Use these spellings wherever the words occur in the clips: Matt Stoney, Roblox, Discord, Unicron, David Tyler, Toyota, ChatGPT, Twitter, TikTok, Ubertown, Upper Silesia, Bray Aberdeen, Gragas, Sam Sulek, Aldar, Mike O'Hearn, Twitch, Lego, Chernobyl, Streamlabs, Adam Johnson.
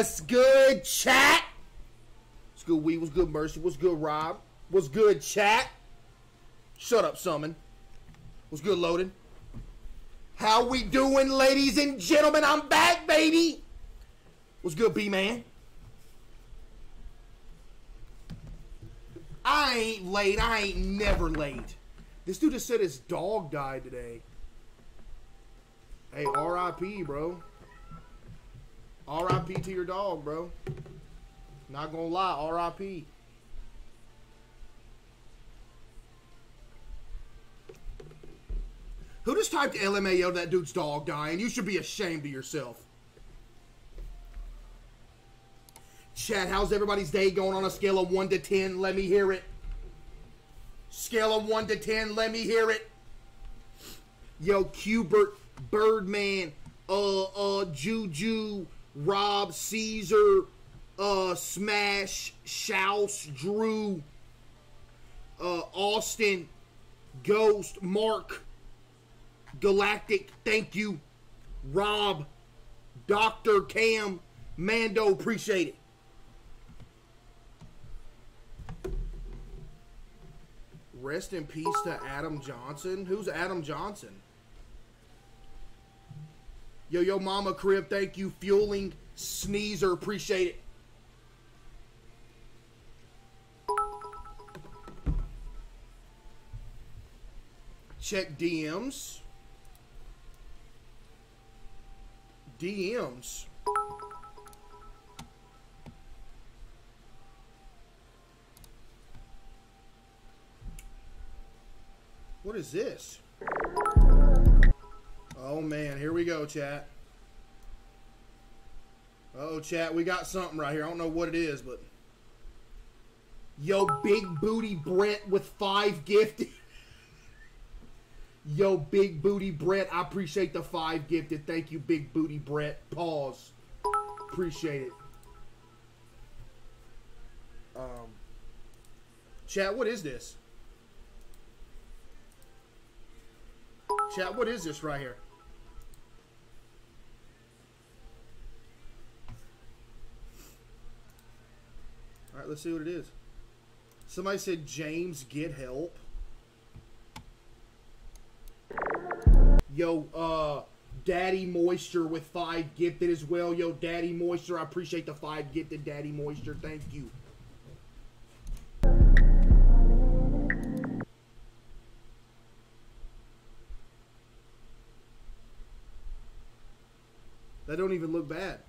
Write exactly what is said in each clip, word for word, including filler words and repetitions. What's good, chat? What's good, Wee? What's good, Mercy? What's good, Rob? What's good, chat? Shut up, Summon. What's good, Loading? How we doing, ladies and gentlemen? I'm back, baby. What's good, B-Man? I ain't late. I ain't never late. This dude just said his dog died today. Hey, R I P, bro. R I P to your dog, bro. Not gonna lie, R I P. Who just typed L M A O, that dude's dog dying? You should be ashamed of yourself. Chat, how's everybody's day going on a scale of one to ten? Let me hear it. Scale of one to ten, let me hear it. Yo, Qbert, Birdman, uh, uh, Juju, Rob, Caesar, uh, Smash, Shouse, Drew, uh, Austin, Ghost, Mark, Galactic, thank you, Rob, Doctor Cam, Mando, appreciate it. Rest in peace to Adam Johnson. Who's Adam Johnson? Yo, yo, Mama Crib, thank you. Fueling Sneezer, appreciate it. Check D Ms. D Ms. What is this? Oh man, here we go, chat. Uh-oh, chat, we got something right here. I don't know what it is, but yo, Big Booty Brett with five gifted. Yo, Big Booty Brett, I appreciate the five gifted. Thank you, Big Booty Brett. Pause. Appreciate it. Um, chat, what is this? Chat, what is this right here? All right, let's see what it is. Somebody said, James, get help. Yo, uh, Daddy Moisture with five gifted as well. Yo, Daddy Moisture, I appreciate the five gifted, Daddy Moisture. Thank you. That don't even look bad.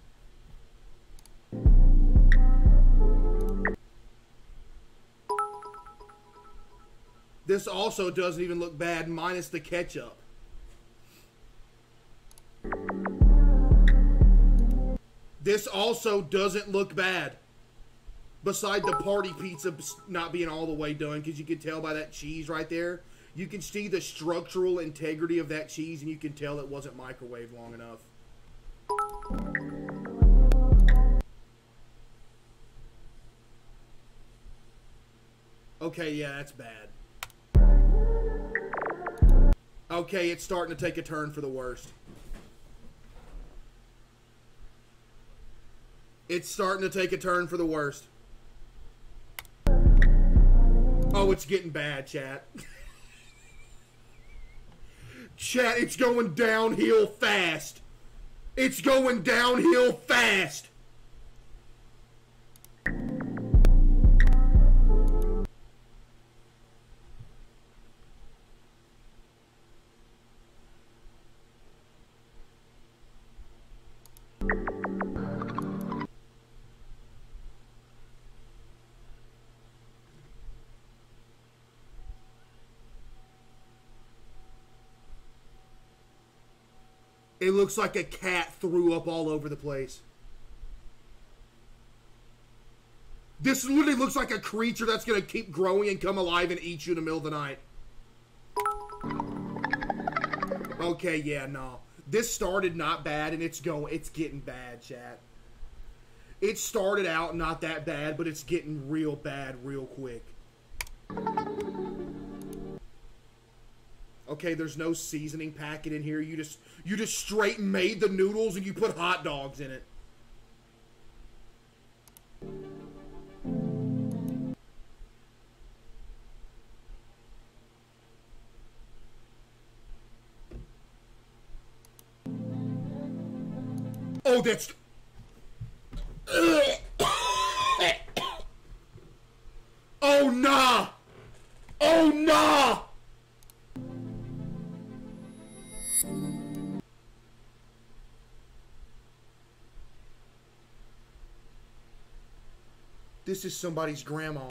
This also doesn't even look bad, minus the ketchup. This also doesn't look bad. Beside the party pizza not being all the way done, because you can tell by that cheese right there. You can see the structural integrity of that cheese, and you can tell it wasn't microwaved long enough. Okay, yeah, that's bad. Okay, it's starting to take a turn for the worst. It's starting to take a turn for the worst. Oh, it's getting bad, chat. Chat, it's going downhill fast. It's going downhill fast. It looks like a cat threw up all over the place. This literally looks like a creature that's going to keep growing and come alive and eat you in the middle of the night. Okay, yeah, no. This started not bad, and it's going, it's getting bad, chat. It started out not that bad, but it's getting real bad real quick. Okay, there's no seasoning packet in here. You just you just straight made the noodles and you put hot dogs in it. Oh, that's... Oh, nah! Oh, nah! This is somebody's grandma.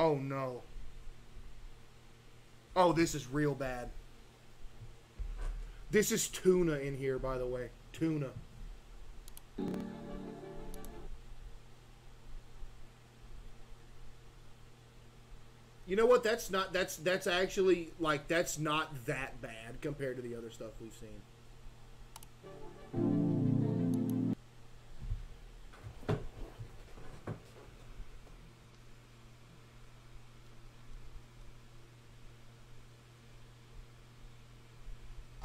Oh no. Oh, this is real bad. This is tuna in here, by the way. Tuna. You know what? That's not, that's, that's actually, like, that's not that bad compared to the other stuff we've seen.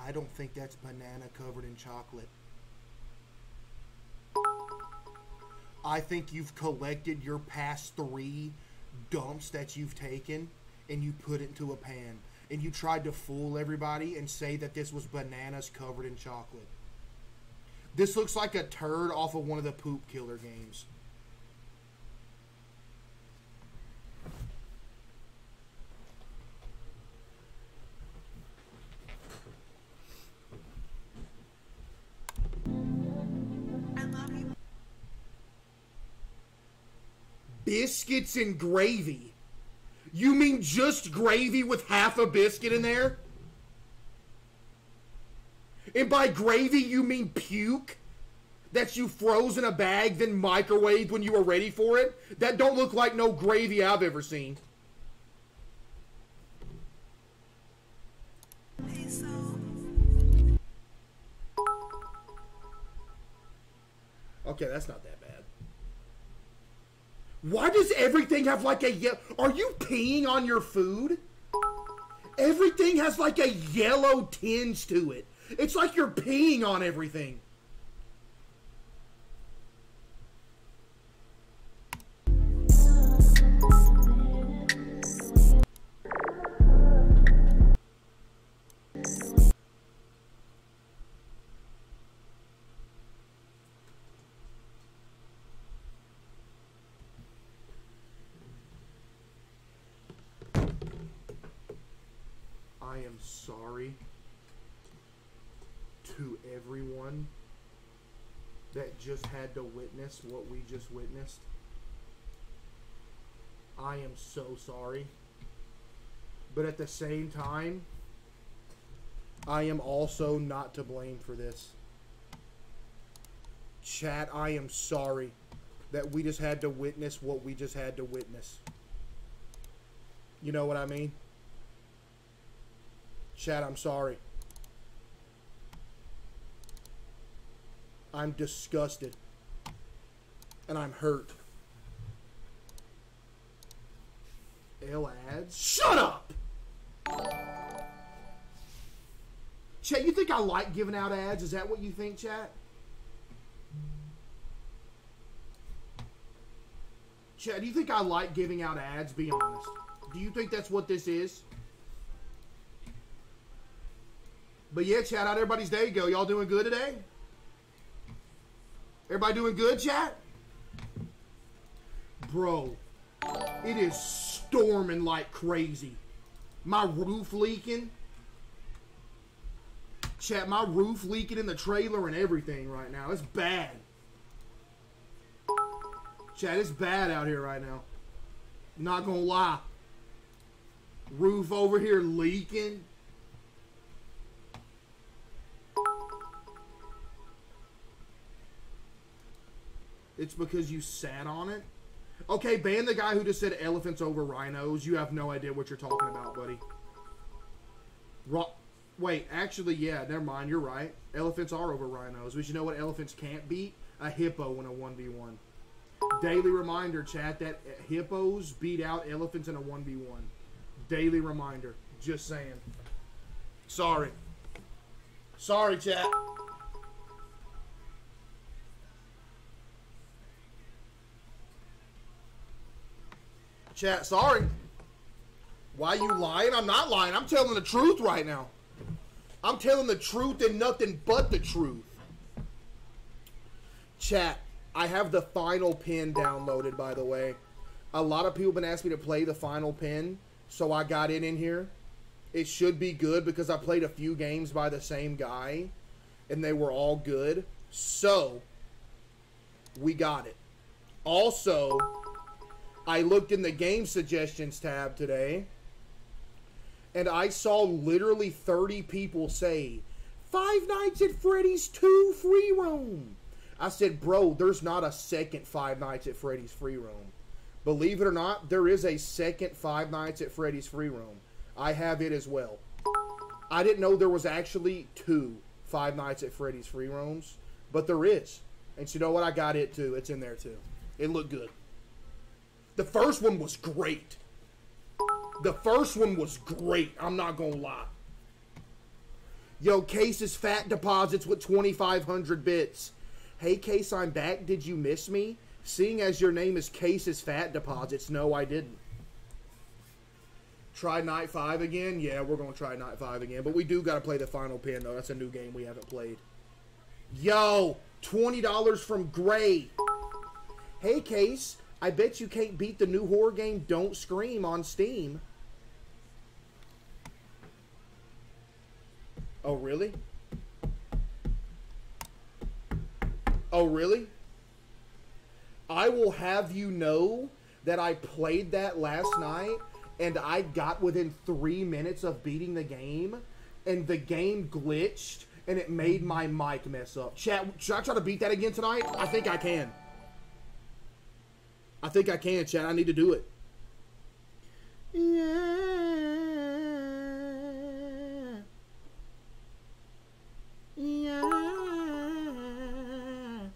I don't think that's banana covered in chocolate. I think you've collected your past three dumps that you've taken and you put it into a pan. And you tried to fool everybody and say that this was bananas covered in chocolate. This looks like a turd off of one of the poop killer games. Biscuits and gravy. You mean just gravy with half a biscuit in there? And by gravy, you mean puke? That you froze in a bag, then microwaved when you were ready for it? That don't look like no gravy I've ever seen. Okay, that's not that bad. Why does everything have like a yellow... Are you peeing on your food? Everything has like a yellow tinge to it. It's like you're peeing on everything. I am sorry to everyone that just had to witness what we just witnessed. I am so sorry. But at the same time, I am also not to blame for this. Chat, I am sorry that we just had to witness what we just had to witness. You know what I mean? Chat, I'm sorry. I'm disgusted. And I'm hurt. L ads. Shut up! Chat, you think I like giving out ads? Is that what you think, chat? Chat, do you think I like giving out ads? Be honest. Do you think that's what this is? But yeah, chat, how'd everybody's day go? Y'all doing good today? Everybody doing good, chat? Bro, it is storming like crazy. My roof leaking. Chat, my roof leaking in the trailer and everything right now. It's bad. Chat, it's bad out here right now. Not gonna lie. Roof over here leaking. It's because you sat on it? Okay, ban the guy who just said elephants over rhinos. You have no idea what you're talking about, buddy. Ro Wait, actually, yeah, never mind. You're right. Elephants are over rhinos. But you know what elephants can't beat? A hippo in a one v one. Daily reminder, chat, that hippos beat out elephants in a one v one. Daily reminder. Just saying. Sorry. Sorry, chat. Chat, sorry. Why you lying? I'm not lying. I'm telling the truth right now. I'm telling the truth and nothing but the truth. Chat, I have the final pin downloaded, by the way. A lot of people have been asking me to play the final pin, so I got it in here. It should be good because I played a few games by the same guy, and they were all good. So, we got it. Also, I looked in the game suggestions tab today, and I saw literally thirty people say, Five Nights at Freddy's two free roam. I said, bro, there's not a second Five Nights at Freddy's free roam. Believe it or not, there is a second Five Nights at Freddy's free roam. I have it as well. I didn't know there was actually two Five Nights at Freddy's free roams, but there is. And you know what? I got it too. It's in there too. It looked good. The first one was great. The first one was great. I'm not going to lie. Yo, Case is fat deposits with twenty-five hundred bits. Hey, Case, I'm back. Did you miss me? Seeing as your name is Case is fat deposits, no, I didn't. Try Night five again? Yeah, we're going to try Night five again. But we do got to play the final pin, though. That's a new game we haven't played. Yo, twenty dollars from Gray. Hey, Case. I bet you can't beat the new horror game Don't Scream on Steam. Oh, really? Oh, really? I will have you know that I played that last night and I got within three minutes of beating the game and the game glitched and it made my mic mess up. Chat, should I try to beat that again tonight? I think I can. I think I can, chat. I need to do it. Yeah. Yeah.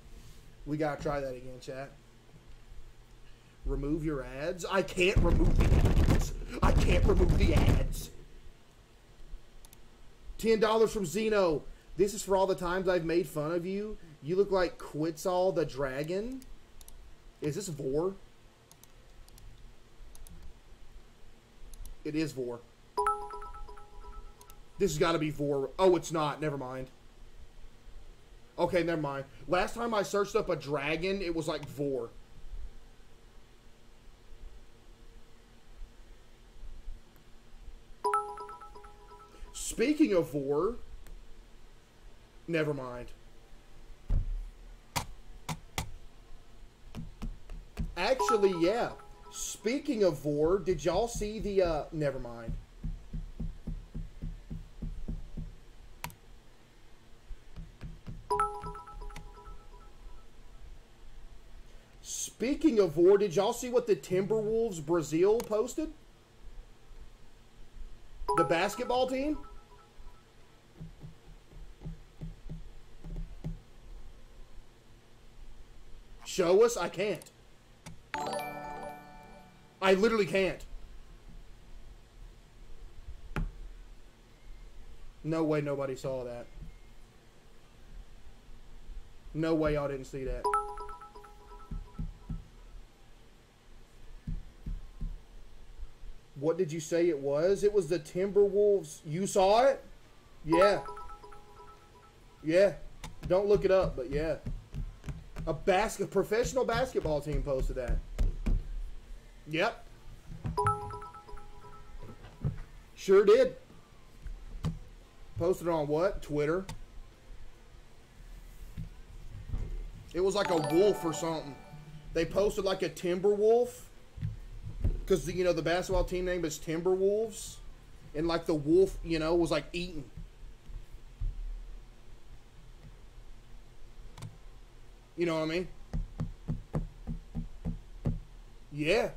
We gotta try that again, chat. Remove your ads. I can't remove the ads. I can't remove the ads. ten dollars from Zeno. This is for all the times I've made fun of you. You look like Quetzal the Dragon. Is this Vor? It is Vor. This has got to be Vor. Oh, it's not. Never mind. Okay, never mind. Last time I searched up a dragon, it was like Vor. Speaking of Vor, never mind. Actually, yeah. Speaking of Vor, did y'all see the, uh, never mind. Speaking of Vor, did y'all see what the Timberwolves Brazil posted? The basketball team? Show us? I can't. I literally can't. No way nobody saw that. No way y'all didn't see that. What did you say it was? It was the Timberwolves. You saw it? Yeah. Yeah. Don't look it up, but yeah. A basket, professional basketball team posted that. Yep. Sure did. Posted on what? Twitter. It was like a wolf or something. They posted like a timber wolf. Because, you know, the basketball team name is Timberwolves. And like the wolf, you know, was like eating. You know what I mean? Yeah.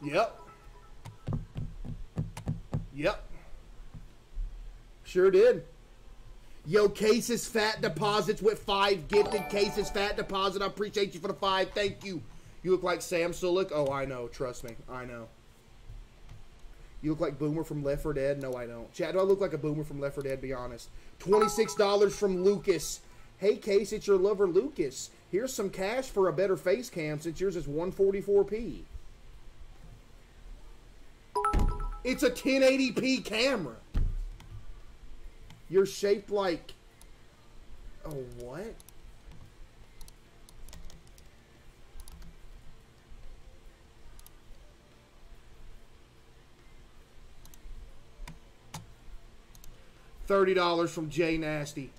Yep. Yep. Sure did. Yo, Case's fat deposits with five gifted. Case's fat deposit. I appreciate you for the five. Thank you. You look like Sam Sulek. Oh, I know. Trust me. I know. You look like Boomer from Left four Dead. No, I don't. Chad, do I look like a Boomer from Left four Dead? Be honest. twenty-six dollars from Lucas. Hey, Case, it's your lover, Lucas. here's some cash for a better face cam since yours is one forty-four p. It's a ten eighty p camera. You're shaped like... Oh, what? thirty dollars from Jay Nasty.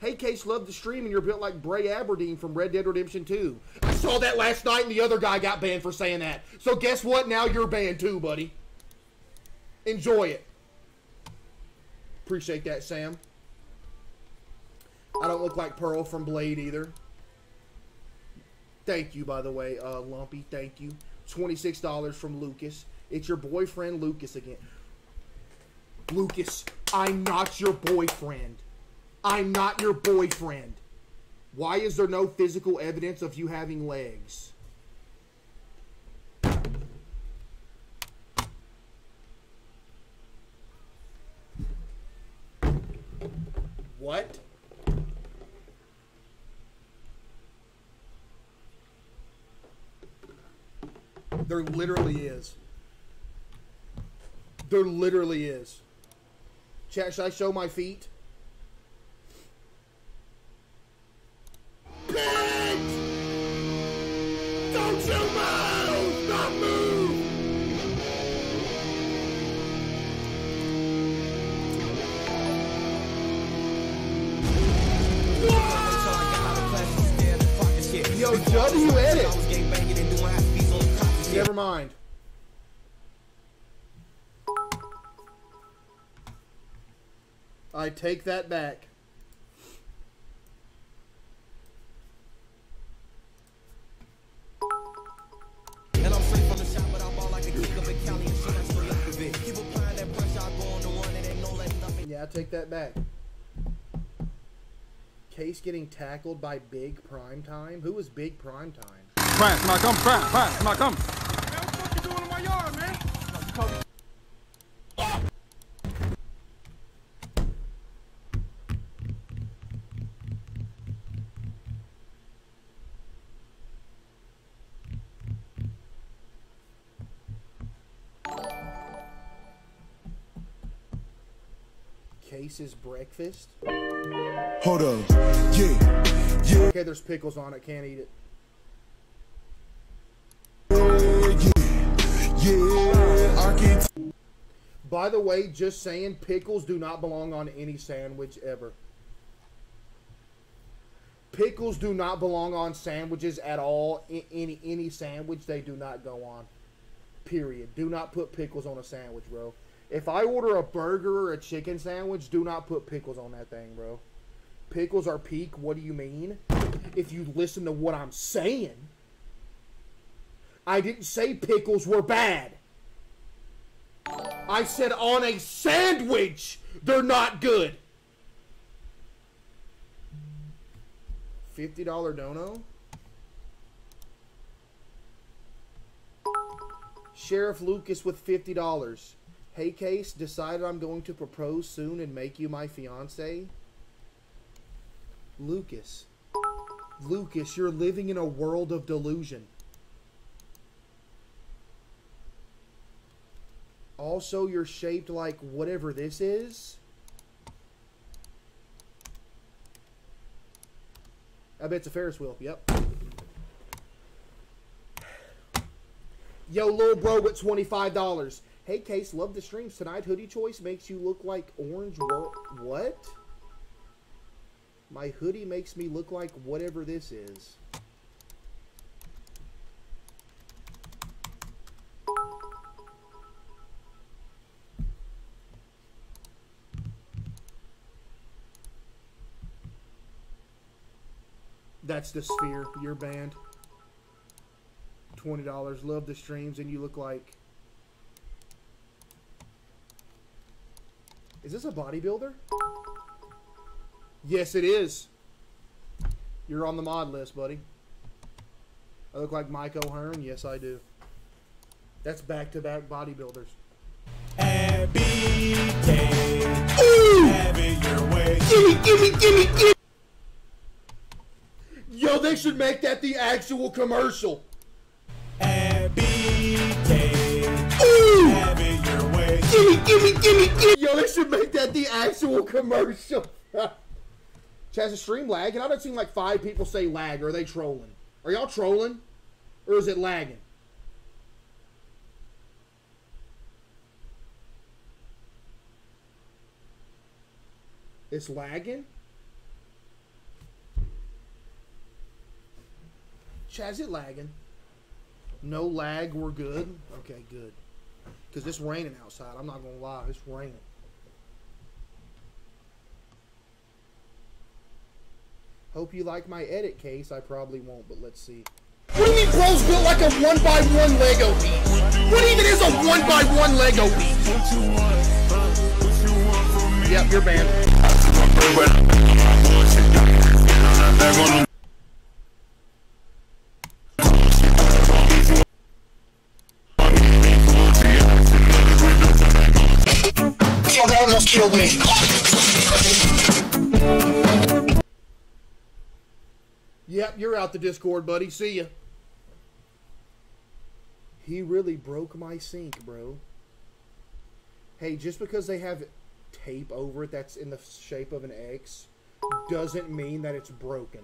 Hey, Case, love the stream, and you're built like Bray Aberdeen from Red Dead Redemption two. I saw that last night, and the other guy got banned for saying that. So guess what? Now you're banned too, buddy. Enjoy it. Appreciate that, Sam. I don't look like Pearl from Blade either. Thank you, by the way, uh, Lumpy. Thank you. twenty-six dollars from Lucas. It's your boyfriend, Lucas, again. Lucas, I'm not your boyfriend. I'm not your boyfriend. Why is there no physical evidence of you having legs? What? There literally is. There literally is. Chat, should I show my feet? Bitch! Don't you move! Not move! Yo, W edit! Never mind. I take that back. And I'm straight from the shop, but I ball like a kick of a county and shit. I still love the bit. Keep applying that pressure, I go on the one that ain't no letting nothing. Yeah, I take that back. Case getting tackled by Big Prime Time? Who is Big Prime Time? Prime, come on, come, Prime, Prime, come on, come. Man, what the fuck you doing in my yard, man? Kobe. Case's breakfast. Hold up. Yeah. Yeah. Okay, there's pickles on it. Can't eat it. Yeah. Yeah. I can't. By the way, just saying, pickles do not belong on any sandwich ever. Pickles do not belong on sandwiches at all. In any any sandwich, they do not go on. Period. Do not put pickles on a sandwich, bro. If I order a burger or a chicken sandwich, do not put pickles on that thing, bro. Pickles are peak. What do you mean? If you listen to what I'm saying. I didn't say pickles were bad. I said on a sandwich, they're not good. fifty dollar dono? Sheriff Lucas with fifty dollars. Hey, Case, decided I'm going to propose soon and make you my fiancé? Lucas. Lucas, you're living in a world of delusion. Also, you're shaped like whatever this is. I bet it's a Ferris wheel. Yep. Yo, little bro with twenty-five dollars. Hey, Case, love the streams tonight. Hoodie choice makes you look like orange. What? My hoodie makes me look like whatever this is. That's the sphere. You're banned. twenty dollars. Love the streams, and you look like... Is this a bodybuilder? Yes, it is. You're on the mod list, buddy. I look like Mike O'Hearn? Yes, I do. That's back-to-back bodybuilders. A B K. Ooh! Have it your way. Gimme, gimme, gimme, gimme! Yo, they They should make that the actual commercial. Ooh! Gimme, gimme, gimme, gimme! Yo, they should make that the actual commercial. Chaz, a stream lag, and I don't see like five people say lag. Or are they trolling? Are y'all trolling? Or is it lagging? It's lagging? Chaz, it lagging? No lag, we're good? Okay, good. Because it's raining outside, I'm not going to lie, it's raining. Hope you like my edit case. I probably won't, but let's see. What do you mean bros built like a one by one Lego piece? What even is a one by one Lego piece? Yep, you're banned. Oh, that almost killed me. Yep, you're out the Discord, buddy. See ya. He really broke my sink, bro. Hey, just because they have tape over it that's in the shape of an X doesn't mean that it's broken.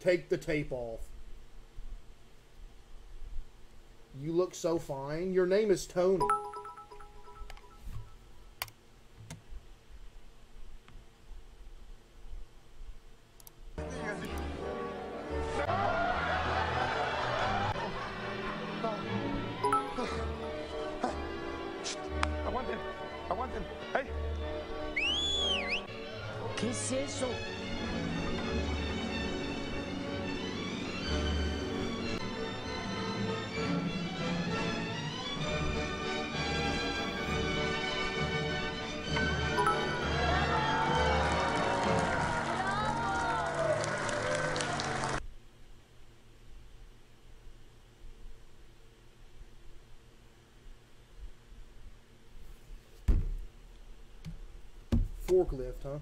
Take the tape off. You look so fine. Your name is Tony. Forklift, huh?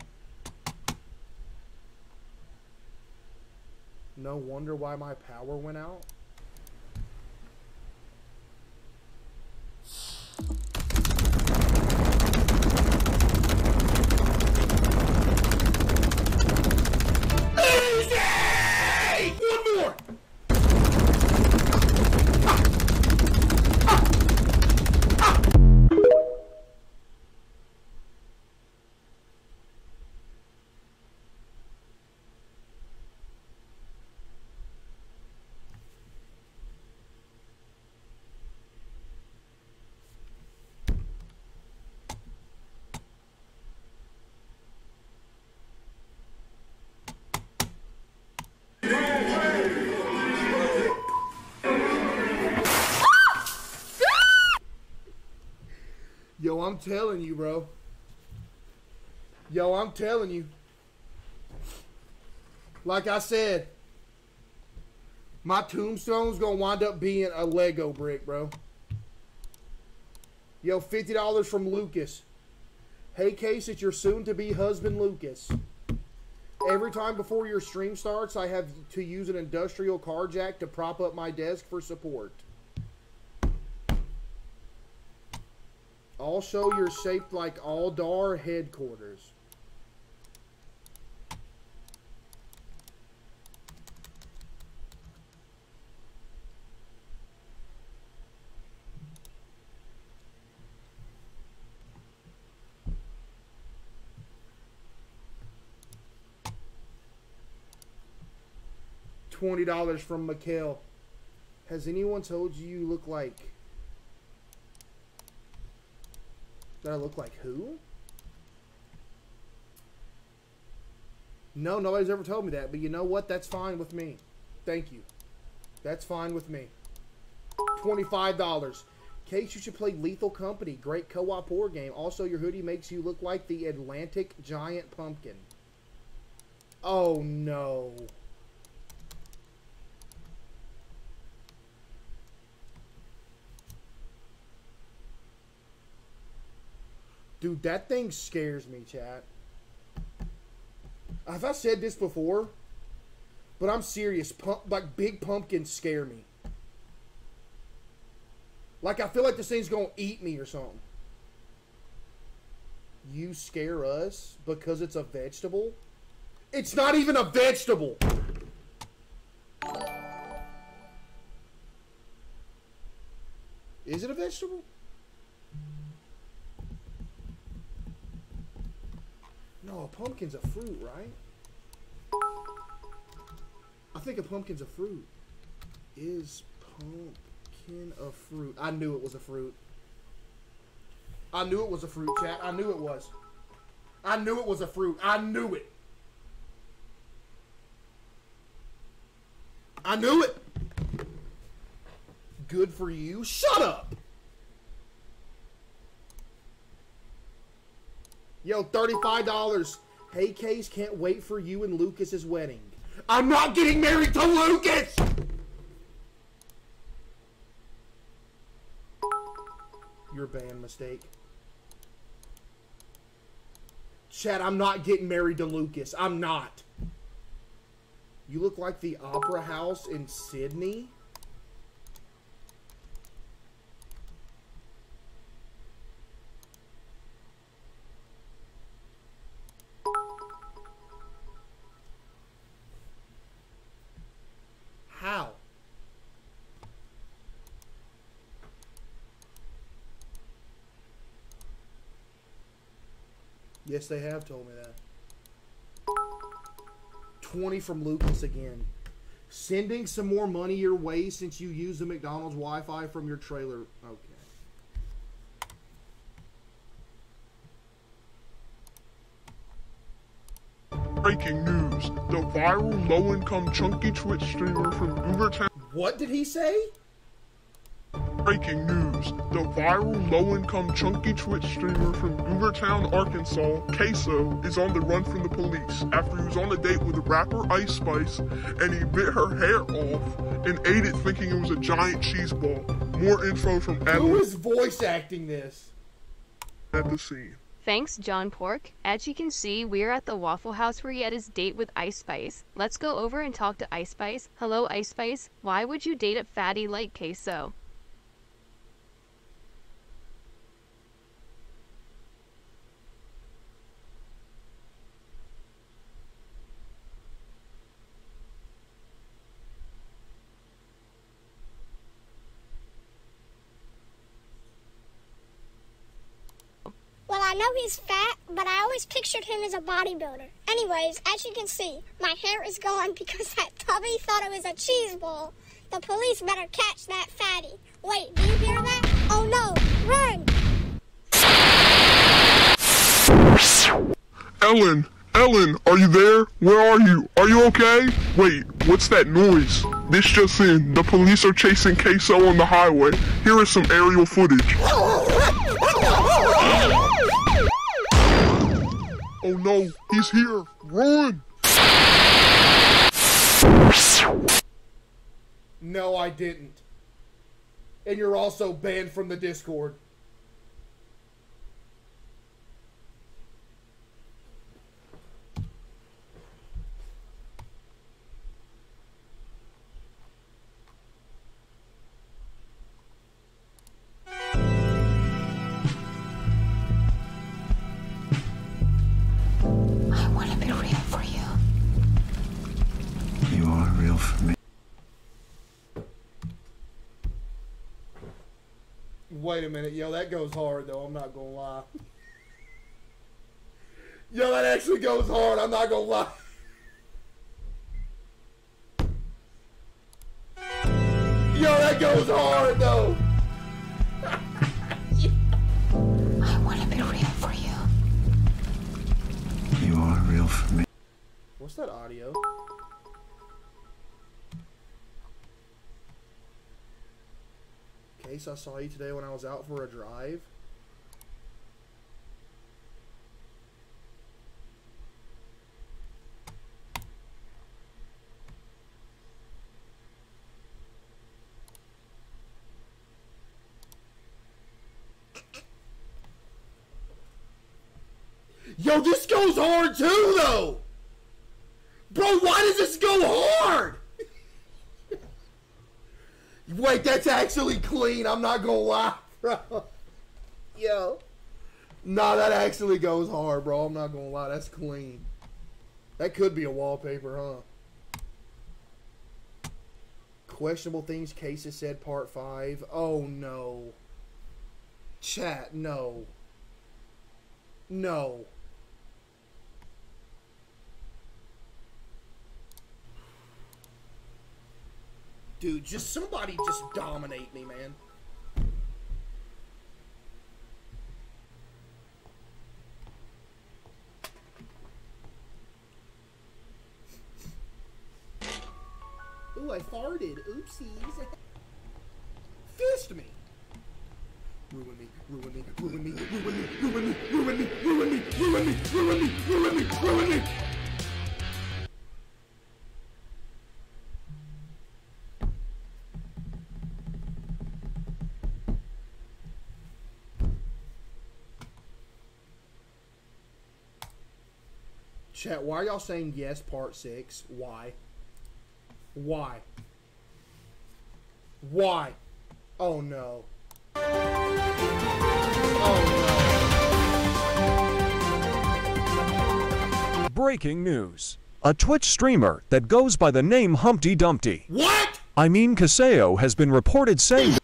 No wonder why my power went out. Yo, I'm telling you, bro. Yo, I'm telling you. Like I said, my tombstone's gonna wind up being a Lego brick, bro. Yo, fifty dollars from Lucas. Hey, Case, it's your soon-to-be husband, Lucas. Every time before your stream starts, I have to use an industrial car jack to prop up my desk for support. Also, you're shaped like Aldar headquarters. twenty dollars from Mikhail. Has anyone told you you look like... That I look like who? No, nobody's ever told me that. But you know what? That's fine with me. Thank you. That's fine with me. twenty-five dollars. Case, you should play Lethal Company. Great co-op horror game. Also, your hoodie makes you look like the Atlantic Giant Pumpkin. Oh, no. Dude, that thing scares me, chat. Have I said this before? But I'm serious. Pump, like, big pumpkins scare me. Like, I feel like this thing's going to eat me or something. You scare us because it's a vegetable? It's not even a vegetable! Is it a vegetable? No, a pumpkin's a fruit, right? I think a pumpkin's a fruit. Is pumpkin a fruit? I knew it was a fruit. I knew it was a fruit, chat. I knew it was. I knew it was a fruit. I knew it. I knew it. Good for you. Shut up. Yo, thirty-five dollars. Hey, Case, can't wait for you and Lucas's wedding. I'm not getting married to Lucas! Your band mistake. Chat, I'm not getting married to Lucas. I'm not. You look like the Opera House in Sydney. How? Yes, they have told me that. twenty from Lucas again. Sending some more money your way since you use the McDonald's Wi-Fi from your trailer. Okay. Breaking news. The viral low-income chunky Twitch streamer from Ubertown. What did he say? Breaking news. The viral low-income chunky Twitch streamer from Ubertown, Arkansas, Queso, is on the run from the police after he was on a date with the rapper Ice Spice and he bit her hair off and ate it thinking it was a giant cheese ball. More info from Adam. Who is voice acting this? At the scene. Thanks, John Pork. As you can see, we're at the Waffle House where he had his date with Ice Spice. Let's go over and talk to Ice Spice. Hello, Ice Spice. Why would you date a fatty like Queso? I know he's fat, but I always pictured him as a bodybuilder. Anyways, as you can see, my hair is gone because that tubby thought it was a cheese ball. The police better catch that fatty. Wait, do you hear that? Oh no, run! Ellen, Ellen, are you there? Where are you? Are you okay? Wait, what's that noise? This just in, the police are chasing Queso on the highway. Here is some aerial footage. Oh no, he's here! Run! No, I didn't. And you're also banned from the Discord. Wait a minute, yo, that goes hard, though. I'm not gonna lie. Yo, that actually goes hard. I'm not gonna lie. Yo, that goes hard, though. I want to be real for you. You are real for me. What's that audio? Case, I saw you today when I was out for a drive. Yo, this goes hard too, though. Bro, why does this go hard? Wait, that's actually clean. I'm not gonna lie, bro. Yo. Nah, that actually goes hard, bro. I'm not gonna lie. That's clean. That could be a wallpaper, huh? Questionable things Cases said part five. Oh, no. Chat, no. No. Dude, just somebody just dominate me, man. Ooh, I farted. Oopsies. Fist me. Ruin me, ruin me, ruin me, ruin me, ruin me, ruin me, ruin me, ruin me, ruin me, ruin me, ruin me. Chat, why are y'all saying yes, part six? Why? Why? Why? Oh no. Oh no. Breaking news. A Twitch streamer that goes by the name Humpty Dumpty. What? I mean Kaseo has been reported saying...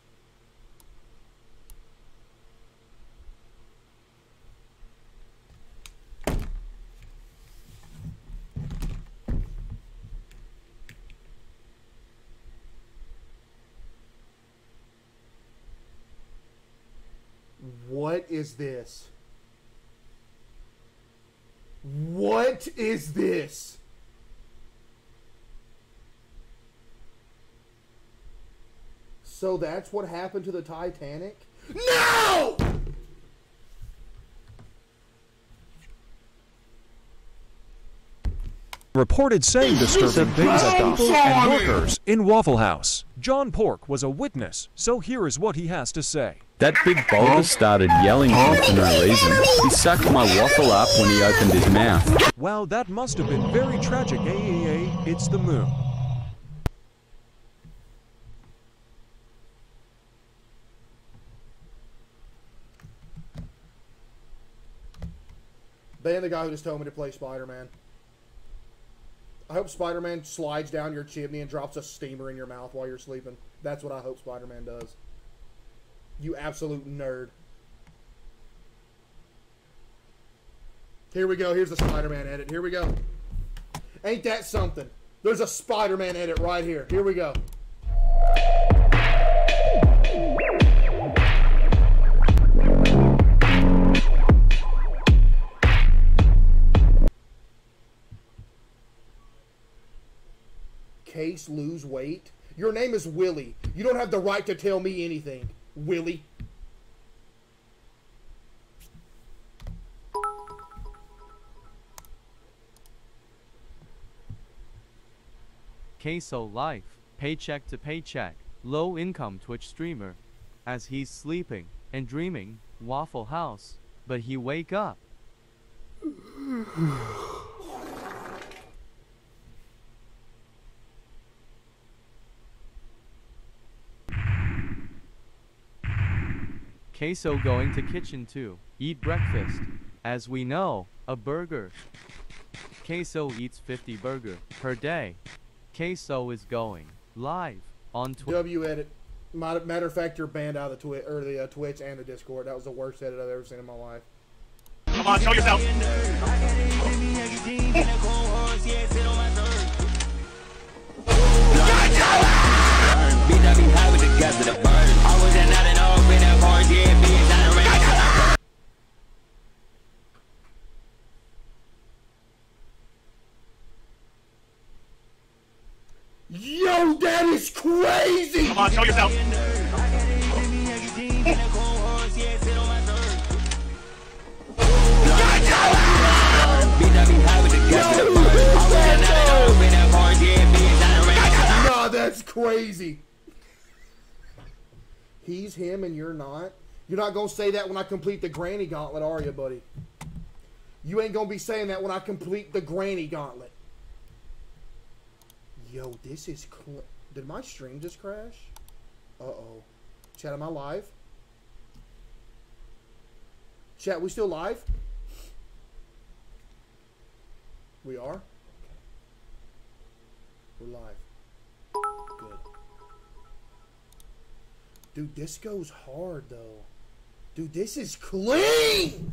What is this? What is this? So that's what happened to the Titanic? No! Reported saying disturbing things at Dom's and workers in Waffle House. John Pork was a witness, so here is what he has to say. That big boulder started yelling at me for no reason. He sucked my waffle up when he opened his mouth. Wow, that must have been very tragic, A A A. It's the moon. Ban the guy who just told me to play Spider-Man. I hope Spider-Man slides down your chimney and drops a steamer in your mouth while you're sleeping. That's what I hope Spider-Man does. You absolute nerd. Here we go. Here's the Spider-Man edit. Here we go. Ain't that something? There's a Spider-Man edit right here. Here we go. Case lose weight. Your name is Willie. You don't have the right to tell me anything, Willie. Queso life, paycheck to paycheck, low income Twitch streamer. As he's sleeping and dreaming, Waffle House, but he wake up. Queso going to kitchen to eat breakfast. As we know, a burger. Queso eats fifty burger per day. Queso is going live on Twitch. W edit. Matter of fact, you're banned out of the, twi or the uh, Twitch and the Discord. That was the worst edit I've ever seen in my life. Come on, show yourself. Yo, that is crazy! Come on, show yourself! Nah, that's crazy! He's him and you're not. You're not gonna say that when I complete the granny gauntlet, are you, buddy? You ain't gonna be saying that when I complete the granny gauntlet. Yo, this is cl- Did my stream just crash? Uh-oh. Chat, am I live? Chat, we still live? We are? We're live. Good. Dude, this goes hard, though. Dude, this is clean!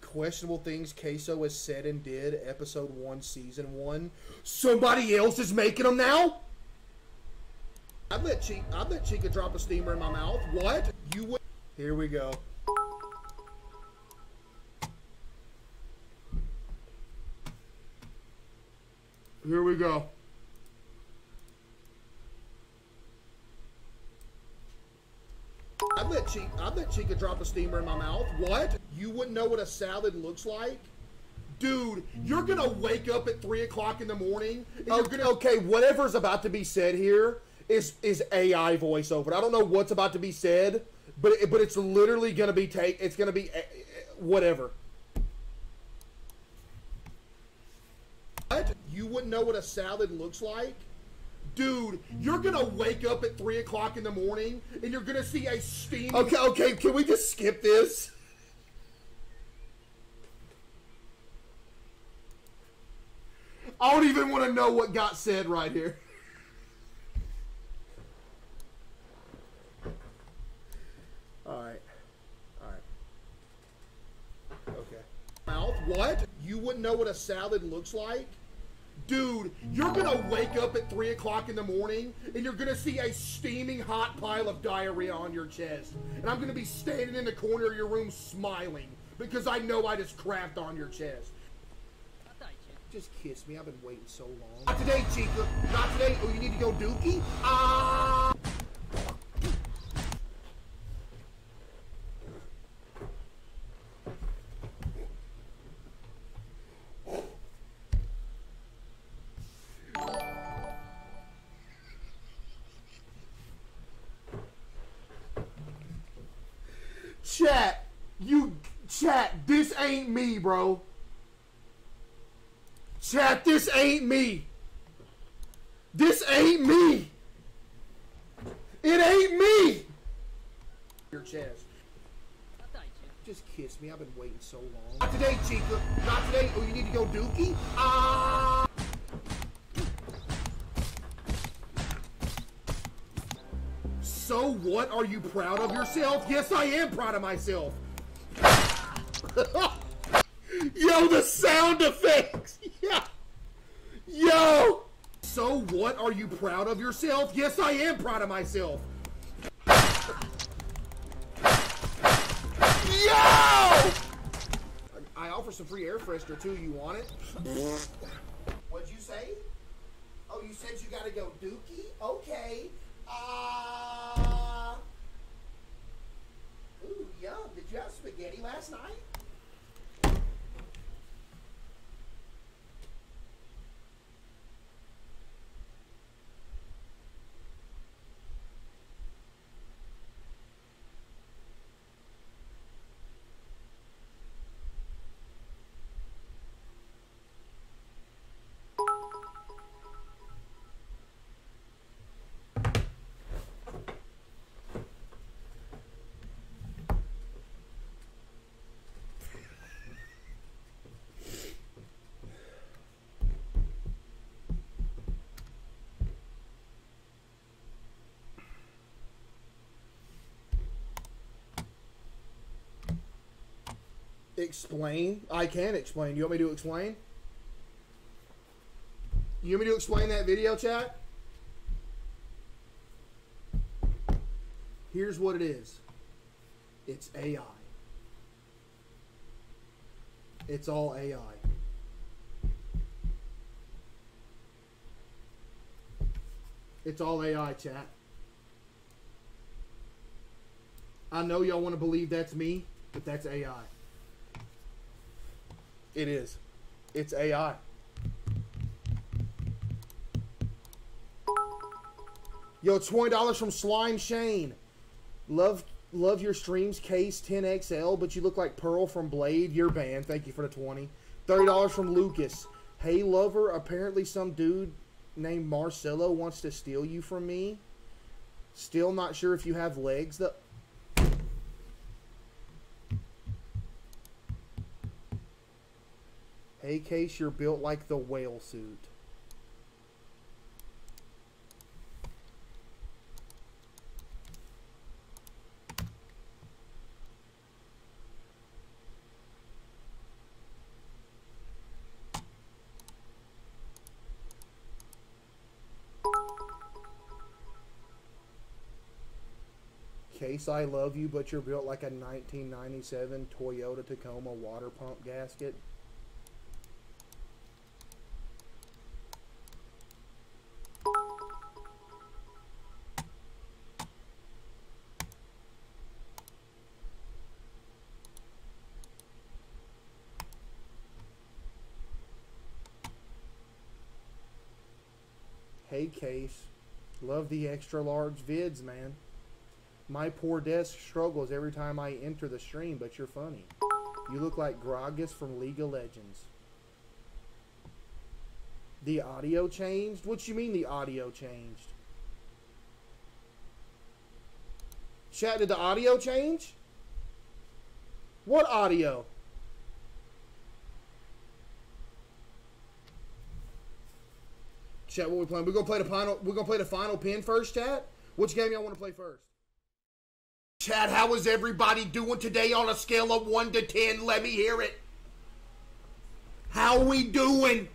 Questionable things Queso has said and did, episode one, season one. Somebody else is making them now? I'd let Chica, I'd let Chica drop a steamer in my mouth. What? You would? Here we go. Here we go. I'd let Chica, I'd let Chica drop a steamer in my mouth. What? You wouldn't know what a salad looks like? Dude, you're gonna wake up at three o'clock in the morning. And you're gonna, okay, whatever's about to be said here is is A I voiceover. I don't know what's about to be said, but it, but it's literally gonna be take. It's gonna be uh, whatever. What? You wouldn't know what a salad looks like? Dude, you're gonna wake up at three o'clock in the morning and you're gonna see a steam. Okay, okay, can we just skip this? I don't even want to know what got said right here. All right. All right. Okay. Mouth, what? You wouldn't know what a salad looks like? Dude, you're going to wake up at three o'clock in the morning, and you're going to see a steaming hot pile of diarrhea on your chest. And I'm going to be standing in the corner of your room smiling because I know I just crapped on your chest. Just kiss me. I've been waiting so long. Not today, Chica. Not today. Oh, you need to go dookie? Ah! Chat. You... Chat. This ain't me, bro. Chat, this ain't me. This ain't me. It ain't me. Your chest. Just kiss me. I've been waiting so long. Not today, Chica. Not today. Oh, you need to go dookie? Ah. So what? Are you proud of yourself? Yes, I am proud of myself. Yo, the sound effects. Yeah. Yo. So what? Are you proud of yourself? Yes, I am proud of myself. Yo. I offer some free air freshener too. You want it? What'd you say? Oh, you said you gotta go dookie? Okay. Uh. Ooh, yum. Did you have spaghetti last night? Explain? I can explain. You want me to explain? You want me to explain that video, chat? Here's what it is. It's A I. It's all A I. It's all A I, chat. I know y'all want to believe that's me, but that's A I. It is. It's A I. Yo, twenty dollars from Slime Shane. Love love your streams, Case ten X L, but you look like Pearl from Blade. You're banned. Thank you for the twenty. thirty dollars from Lucas. Hey, lover, apparently some dude named Marcelo wants to steal you from me. Still not sure if you have legs. The Hey, Case, you're built like the whale suit. Case, I love you, but you're built like a nineteen ninety-seven Toyota Tacoma water pump gasket. Hey, Case, love the extra large vids, man. My poor desk struggles every time I enter the stream, but you're funny. You look like Gragas from League of Legends. The audio changed? What you mean the audio changed? Chat, did the audio change? What audio? Chat, what we playing? We're gonna play the final we're gonna play the final pin first, chat? Which game y'all wanna play first? Chat, how is everybody doing today on a scale of one to ten? Let me hear it. How we doing?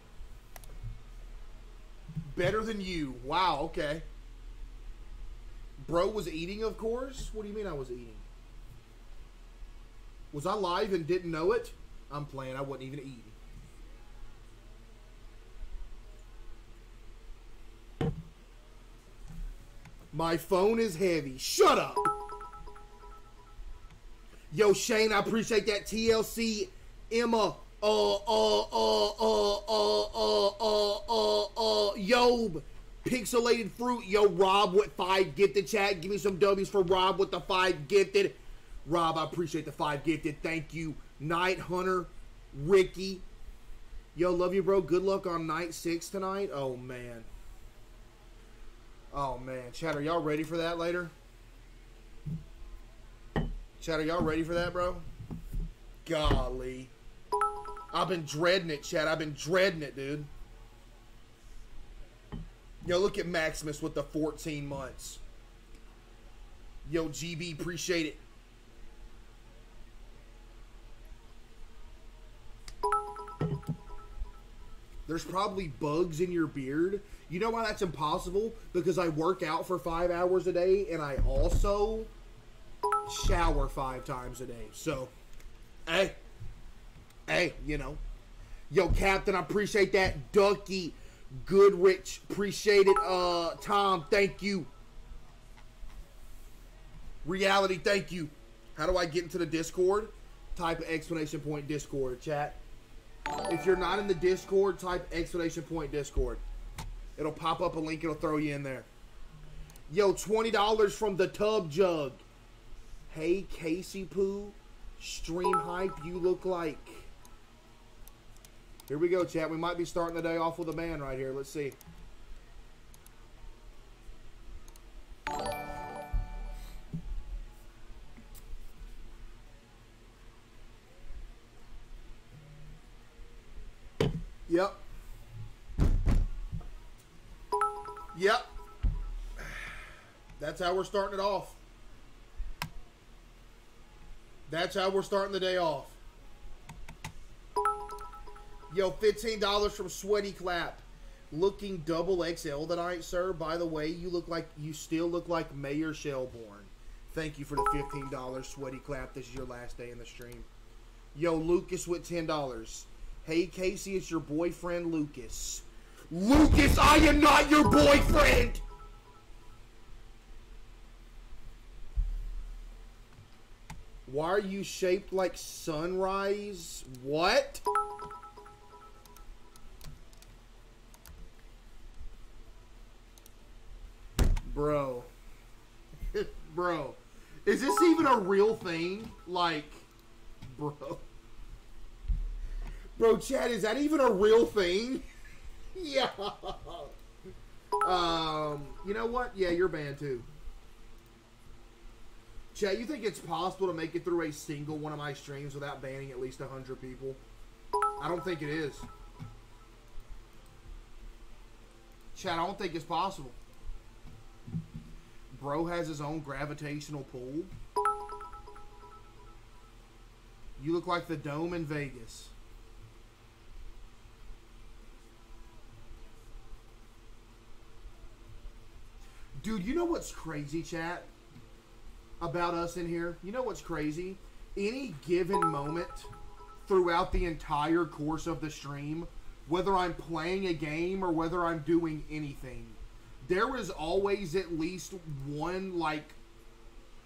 Better than you. Wow, okay. Bro was eating, of course? What do you mean I was eating? Was I live and didn't know it? I'm playing. I wasn't even eating. My phone is heavy. Shut up. Yo, Shane, I appreciate that T L C. Emma, uh, uh, uh, uh, uh, uh, uh, uh, uh, Yob, Pixelated Fruit. Yo, Rob with five gifted, chat. Give me some W's for Rob with the five gifted. Rob, I appreciate the five gifted. Thank you. Night Hunter, Ricky. Yo, love you, bro. Good luck on night six tonight. Oh, man. Oh, man. Chat, are y'all ready for that later? Chat, are y'all ready for that, bro? Golly. I've been dreading it, chat. I've been dreading it, dude. Yo, look at Maximus with the fourteen months. Yo, G B, appreciate it. There's probably bugs in your beard. You know why that's impossible? Because I work out for five hours a day, and I also shower five times a day. So, hey, hey, you know. Yo, Captain, I appreciate that. Ducky Goodrich, appreciate it. Uh, Tom, thank you. Reality, thank you. How do I get into the Discord? Type explanation point Discord, chat. If you're not in the Discord, type explanation point Discord. It'll pop up a link. It'll throw you in there. Yo, twenty dollars from the Tub Jug. Hey, Casey Poo, stream hype, you look like. Here we go, chat. We might be starting the day off with a ban right here. Let's see. Yep. Yep. That's how we're starting it off. That's how we're starting the day off. Yo, fifteen dollars from Sweaty Clap. Looking double X L tonight, sir. By the way, you look like you still look like Mayor Shelbourne. Thank you for the fifteen dollars, Sweaty Clap. This is your last day in the stream. Yo, Lucas with ten dollars. Hey, Casey, it's your boyfriend, Lucas. Lucas, I am not your boyfriend! Why are you shaped like sunrise? What? Bro. Bro, is this even a real thing? Like, bro. Bro, Chad, is that even a real thing? Yeah. Um, you know what? Yeah, you're banned too. Chad, you think it's possible to make it through a single one of my streams without banning at least one hundred people? I don't think it is. Chad, I don't think it's possible. Bro has his own gravitational pull. You look like the dome in Vegas. Dude, you know what's crazy, chat? About us in here? You know what's crazy? Any given moment throughout the entire course of the stream, whether I'm playing a game or whether I'm doing anything, there is always at least one, like,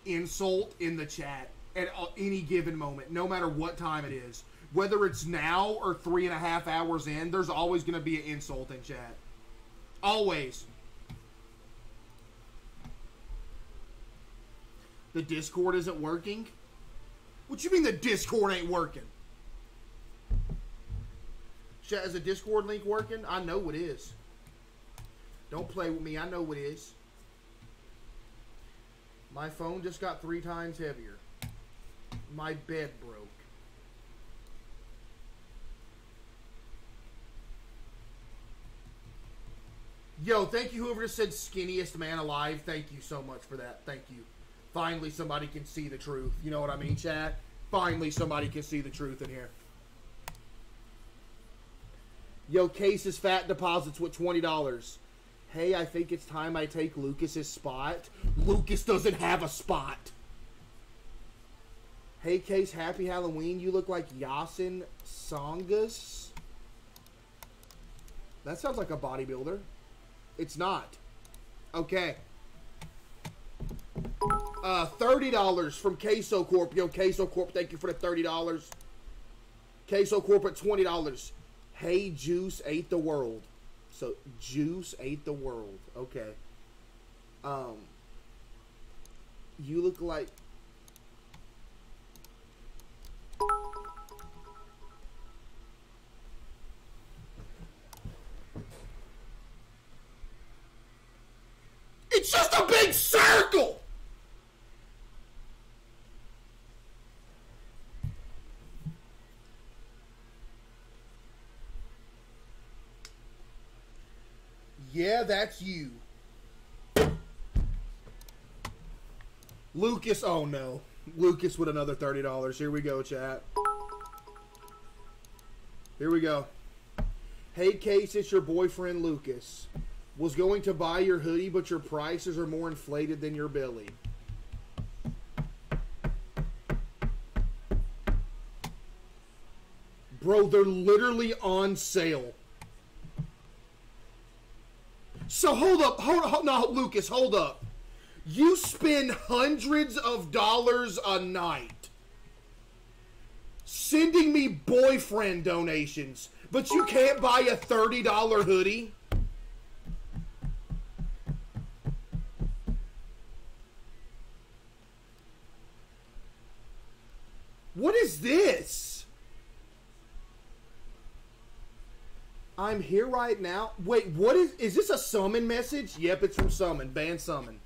insult in the chat at any given moment, no matter what time it is. Whether it's now or three and a half hours in, there's always going to be an insult in chat. Always. The Discord isn't working? What you mean the Discord ain't working? Chat, is the Discord link working? I know it is. Don't play with me. I know what it is. My phone just got three times heavier. My bed broke. Yo, thank you whoever just said skinniest man alive. Thank you so much for that. Thank you. Finally somebody can see the truth. You know what I mean, chat? Finally somebody can see the truth in here. Yo, Case is fat, deposits with twenty dollars. Hey, I think it's time I take Lucas's spot. Lucas doesn't have a spot. Hey, Case, happy Halloween. You look like Yasin Songas. That sounds like a bodybuilder. It's not. Okay. Uh, thirty dollars from Queso Corp. Yo, Queso Corp, thank you for the thirty dollars. Queso Corp at twenty dollars. Hey, Juice ate the world. So, Juice ate the world. Okay. Um, you look like... It's just a big circle! Yeah, that's you. Lucas, oh no. Lucas with another thirty dollars. Here we go, chat. Here we go. Hey, Case, it's your boyfriend, Lucas. Was going to buy your hoodie, but your prices are more inflated than your belly. Bro, they're literally on sale. So hold up, hold up, no, Lucas, hold up. You spend hundreds of dollars a night sending me boyfriend donations, but you can't buy a thirty dollar hoodie? What is this? I'm here right now. Wait, what is, is this a summon message? Yep, it's from Summon. Ban Summon.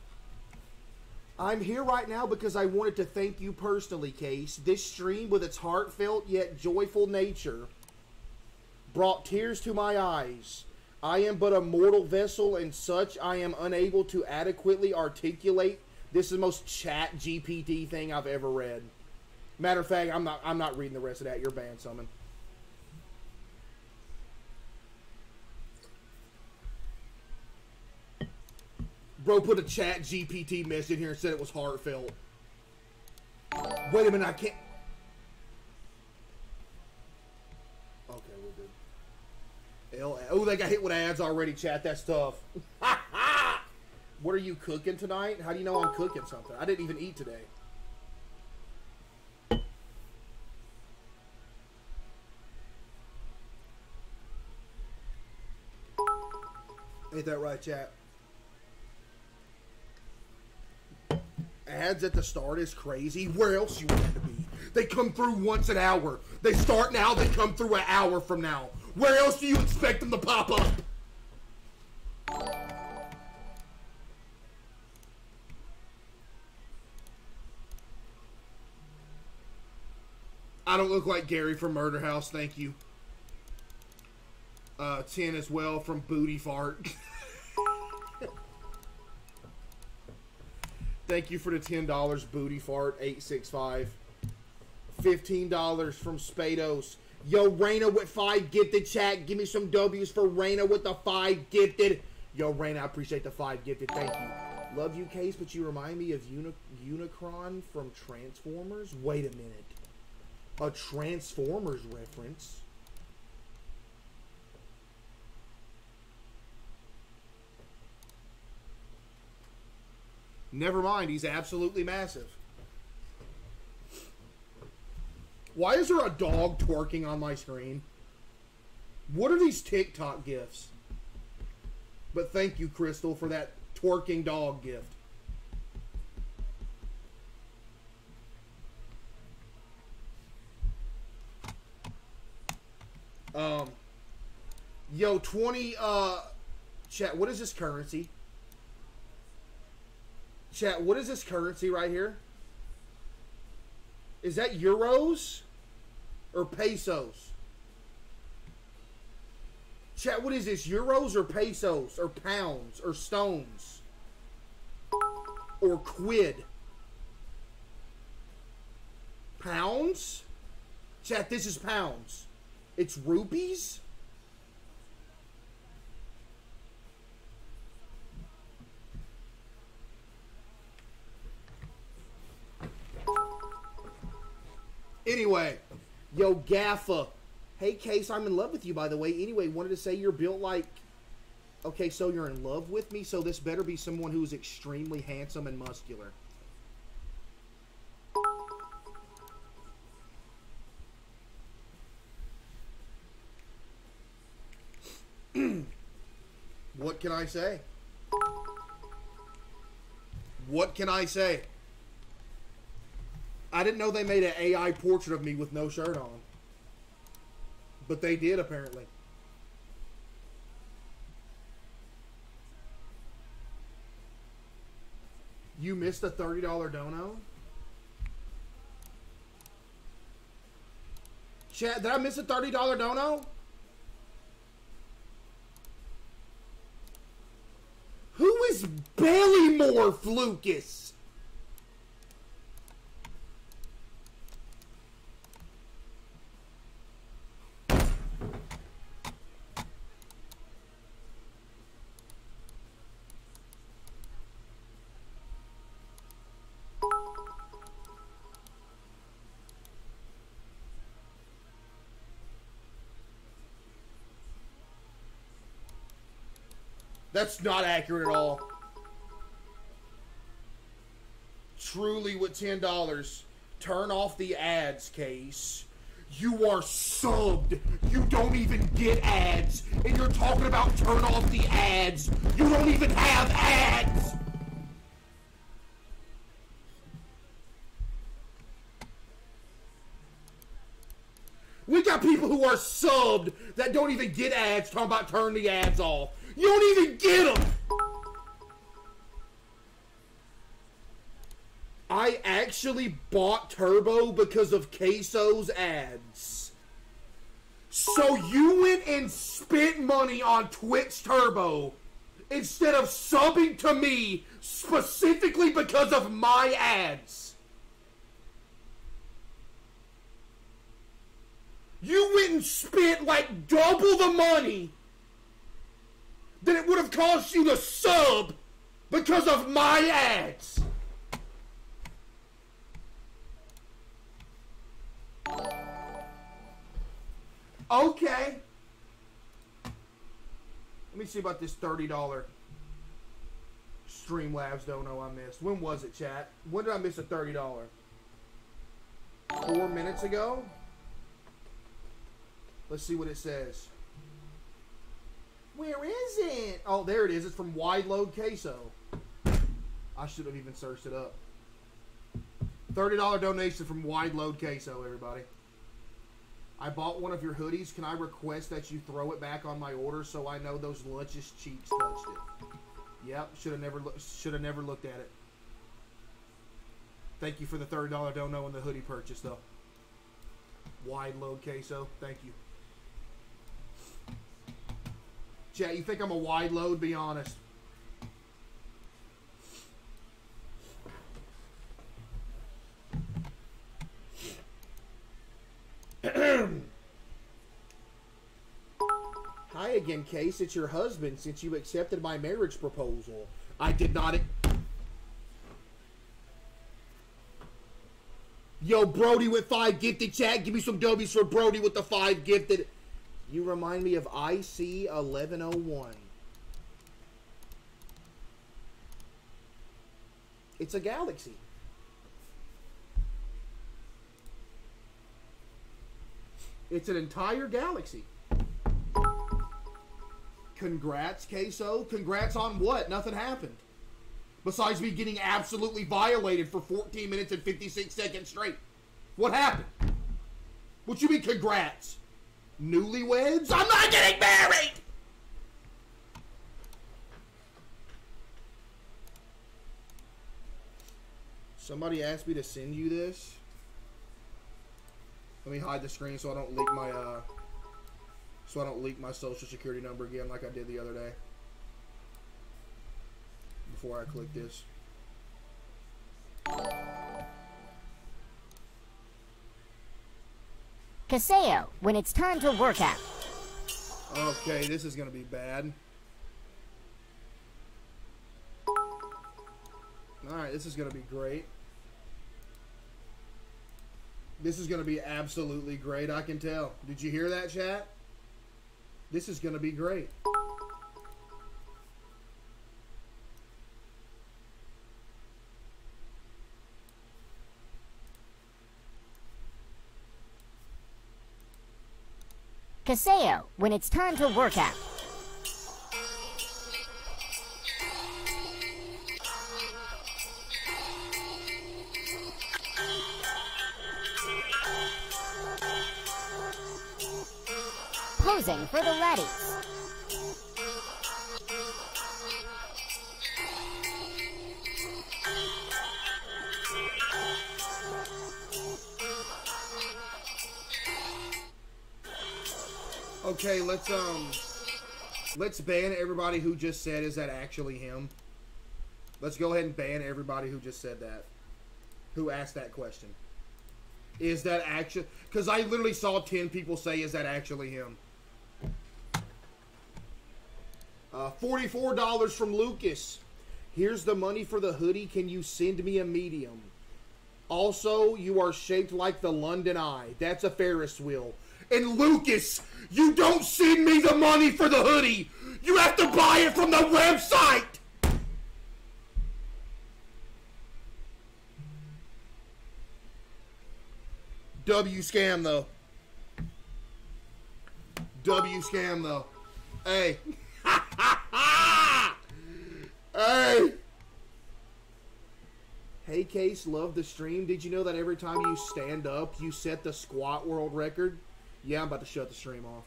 I'm here right now because I wanted to thank you personally, Case. This stream, with its heartfelt yet joyful nature, brought tears to my eyes. I am but a mortal vessel, and such I am unable to adequately articulate. This is the most chat G P T thing I've ever read. Matter of fact, I'm not, I'm not reading the rest of that. You're banned, Summon. Bro, put a chat G P T message in here and said it was heartfelt. Wait a minute, I can't... Okay, we're good. L oh, they got hit with ads already, chat. That's tough. What are you cooking tonight? How do you know I'm cooking something? I didn't even eat today. Ain't that right, chat? ads at the start is crazy. Where else you want to be? They come through once an hour. They start now, they come through an hour from now. Where else do you expect them to pop up? I don't look like Gary from Murder House, thank you. Uh, ten as well from Booty Fart. Thank you for the ten dollars, Booty Fart, eight six five. fifteen dollars from Spados. Yo, Raina with five gifted, chat. Give me some W's for Raina with the five gifted. Yo, Raina, I appreciate the five gifted. Thank you. Love you, Case, but you remind me of Uni Unicron from Transformers. Wait a minute. A Transformers reference? Never mind, he's absolutely massive. Why is there a dog twerking on my screen? What are these TikTok gifts? But thank you, Crystal, for that twerking dog gift. Um, yo, twenty, uh, chat, what is this currency? Chat, what is this currency right here? Is that euros or pesos? Chat, what is this, euros or pesos or pounds or stones or quid? Pounds? Chat, this is pounds. It's rupees? Anyway, yo, Gaffa. Hey, Case, I'm in love with you, by the way. Anyway, wanted to say you're built like... Okay, so you're in love with me, so this better be someone who's extremely handsome and muscular. What can I say? What can I say? I didn't know they made an A I portrait of me with no shirt on. But they did, apparently. You missed a thirty dollar dono? Chat, did I miss a thirty dollar dono? Who is Bellymorph Lucas? That's not accurate at all. Truly with ten dollars. Turn off the ads, Case. You are subbed. You don't even get ads. And you're talking about turn off the ads. You don't even have ads. We got people who are subbed that don't even get ads talking about turn the ads off. You don't even get them! I actually bought Turbo because of Queso's ads. So you went and spent money on Twitch Turbo instead of subbing to me specifically because of my ads. You went and spent like double the money then it would have cost you the sub because of my ads. Okay. Let me see about this thirty dollar Streamlabs dono I missed. When was it, chat? When did I miss a thirty dollar? Four minutes ago? Let's see what it says. Where is it? Oh, there it is. It's from Wide Load Queso. I should have even searched it up. thirty dollar donation from Wide Load Queso, everybody. I bought one of your hoodies. Can I request that you throw it back on my order so I know those luscious cheeks touched it? Yep, should have never should have never looked at it. Thank you for the thirty dollar dono and the hoodie purchase, though. Wide Load Queso, thank you. Chat, you think I'm a wide load? Be honest. Hi again, Case. It's your husband since you accepted my marriage proposal. I did not... Yo, Brody with five gifted, chat. Give me some W's for Brody with the five gifted. You remind me of I C eleven oh one. It's a galaxy. It's an entire galaxy. Congrats, Queso. Congrats on what? Nothing happened. Besides me getting absolutely violated for fourteen minutes and fifty-six seconds straight. What happened? What you mean, congrats? Newlyweds? I'm not getting married! Somebody asked me to send you this. Let me hide the screen so I don't leak my uh, so I don't leak my social security number again like I did the other day. Before I click this. Queso, when it's time to work out. Okay, this is gonna be bad. Alright, this is gonna be great. This is going to be absolutely great, I can tell. Did you hear that, chat? This is going to be great. Queso, when it's time to work out. Posing for the ladies. Okay, let's um let's ban everybody who just said is that actually him. Let's go ahead and ban everybody who just said that. Who asked that question? Is that actually? Because I literally saw ten people say is that actually him? Uh, forty-four dollars from Lucas. Here's the money for the hoodie. Can you send me a medium? Also, you are shaped like the London Eye. That's a Ferris wheel. And Lucas, you don't send me the money for the hoodie. You have to buy it from the website. W scam, though. W scam, though. Hey. Hey. Hey, Case, love the stream. Did you know that every time you stand up, you set the squat world record? Yeah, I'm about to shut the stream off.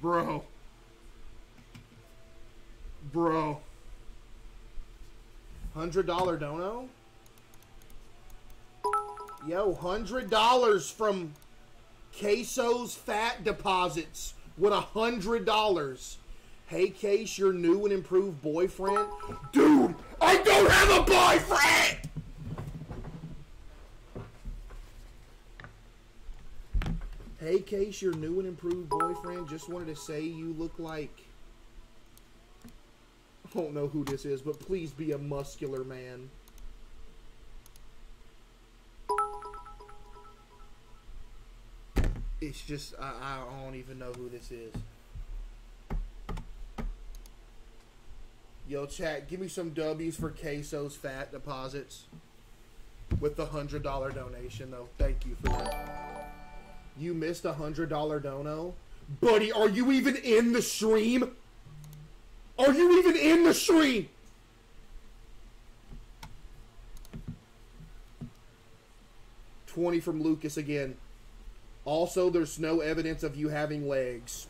Bro. Bro. one hundred dollar dono? Yo, one hundred dollars from Queso's Fat Deposits with one hundred dollars. Hey, Case, your new and improved boyfriend? Dude, I don't have a boyfriend! Hey, Case, your new and improved boyfriend? Just wanted to say you look like... I don't know who this is, but please be a muscular man. It's just, I, I don't even know who this is. Yo, chat, give me some W's for Queso's Fat Deposits. With the one hundred dollar donation, though. Thank you for that. You missed a one hundred dollar dono? Buddy, are you even in the stream? Are you even in the stream? twenty from Lucas again. Also, there's no evidence of you having legs.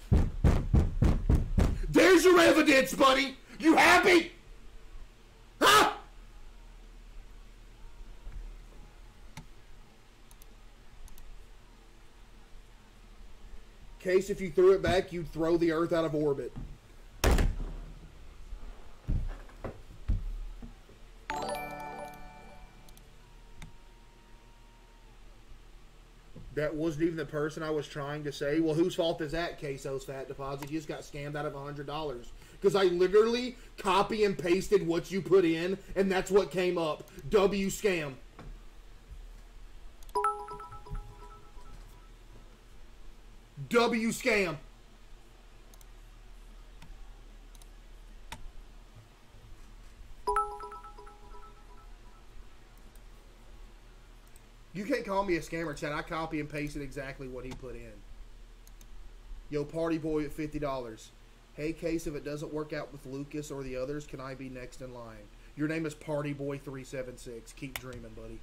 There's your evidence, buddy! You happy? Huh? Case, if you threw it back, you'd throw the Earth out of orbit. That wasn't even the person I was trying to say. Well, whose fault is that, Queso's Fat Deposit? You just got scammed out of one hundred dollars. Because I literally copy and pasted what you put in, and that's what came up. W scam. W scam. You can't call me a scammer, Chad. I copy and pasted exactly what he put in. Yo, party boy at fifty dollars. Hey, Case, if it doesn't work out with Lucas or the others, can I be next in line? Your name is Party Boy three seven six. Keep dreaming, buddy.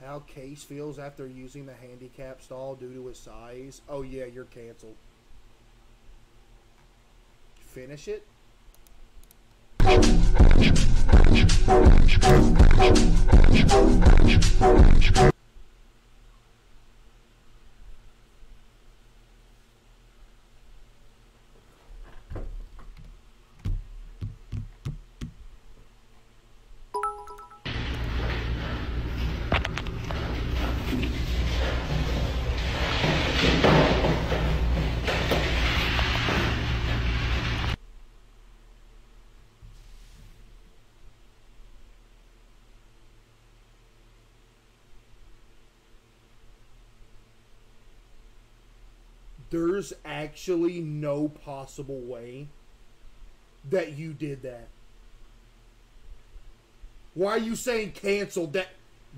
How Case feels after using the handicap stall due to his size. Oh yeah, you're canceled. Finish it. There's actually no possible way that you did that. Why are you saying canceled? That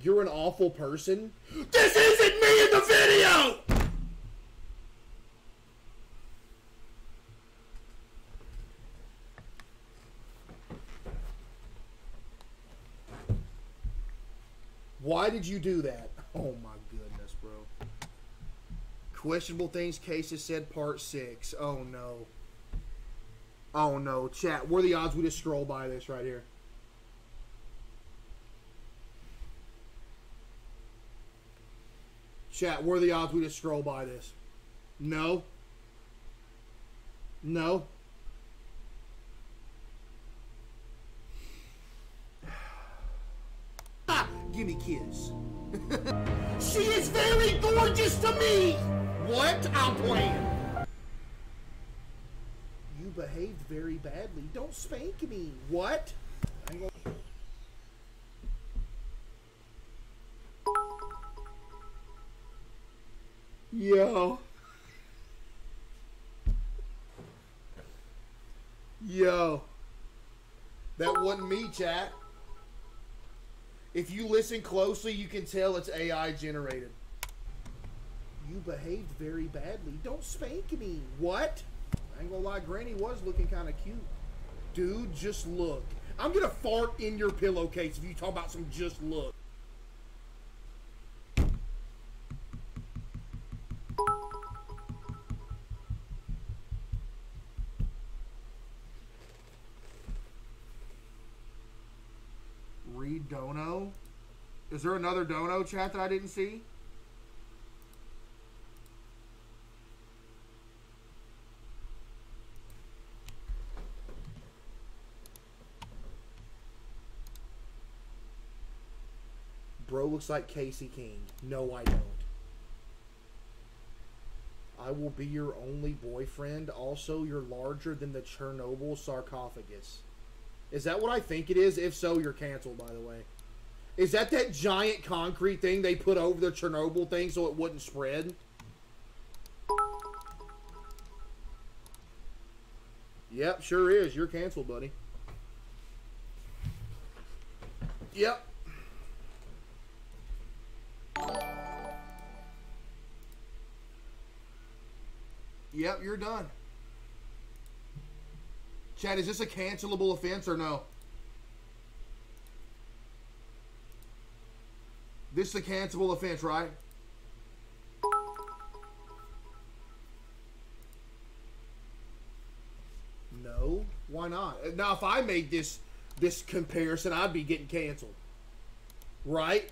you're an awful person? This isn't me in the video! Why did you do that? Oh my goodness, bro. Questionable things Cases said part six. Oh no. Oh no, chat. What are the odds we just scroll by this right here? Chat, what are the odds we just scroll by this? No. No. Ah, give me kiss. She is very gorgeous to me! What? I'm playing. You behaved very badly. Don't spank me. What? I'm gonna... Yo. Yo. That wasn't me, chat. If you listen closely, you can tell it's A I generated. You behaved very badly. Don't spank me. What? I ain't gonna lie, Granny was looking kind of cute. Dude, just look. I'm gonna fart in your pillowcase if you talk about some just look. dono? Is there another dono, chat, that I didn't see? Bro looks like Casey King. No, I don't. I will be your only boyfriend. Also, you're larger than the Chernobyl sarcophagus. Is that what I think it is? If so, you're canceled, by the way. Is that that giant concrete thing they put over the Chernobyl thing so it wouldn't spread? Yep, sure is. You're canceled, buddy. Yep. Yep, you're done. Chad, is this a cancelable offense or no? This is a cancelable offense, right? No, why not? Now, if I made this this comparison, I'd be getting canceled, right?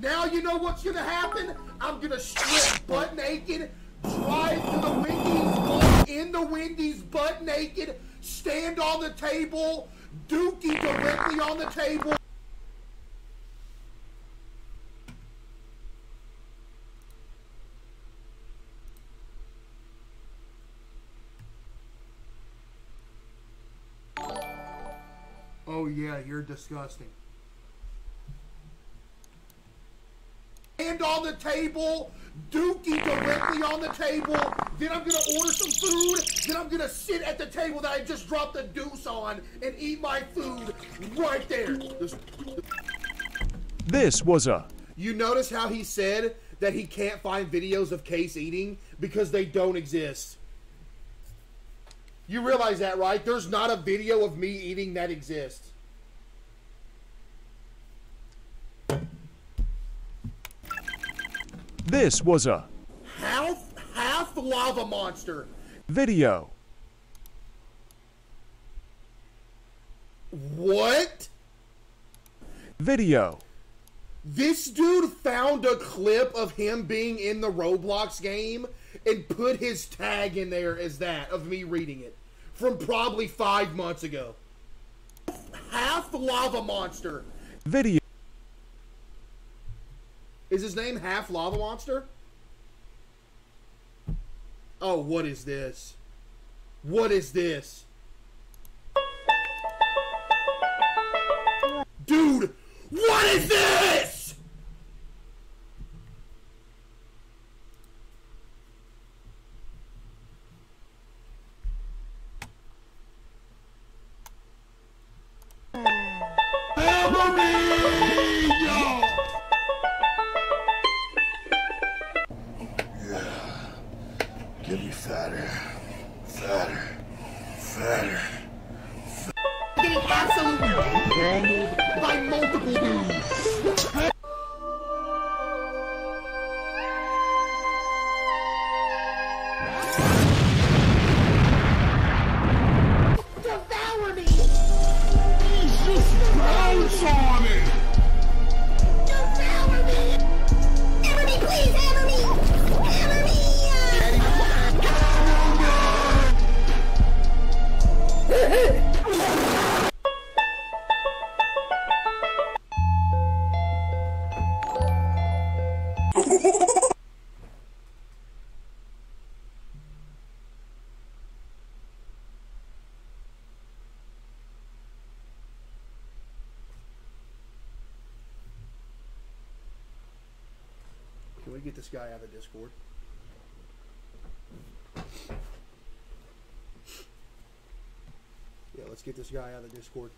Now you know what's gonna happen? I'm gonna strip butt naked, drive to the Wendy's, walk in the Wendy's butt naked, stand on the table, dookie directly on the table. Oh yeah, you're disgusting. On the table, dookie directly on the table, then I'm gonna order some food, then I'm gonna sit at the table that I just dropped the deuce on and eat my food right there. This was a... You notice how he said that he can't find videos of Case eating because they don't exist. You realize that, right? There's not a video of me eating that exists. This was a half half lava monster video. What? Video. This dude found a clip of him being in the Roblox game and put his tag in there as that of me reading it from probably five months ago. Half lava monster video. Is his name Half Lava Monster? Oh, what is this? What is this? Dude, what is this? Get this guy out of Discord. Yeah, let's get this guy out of Discord.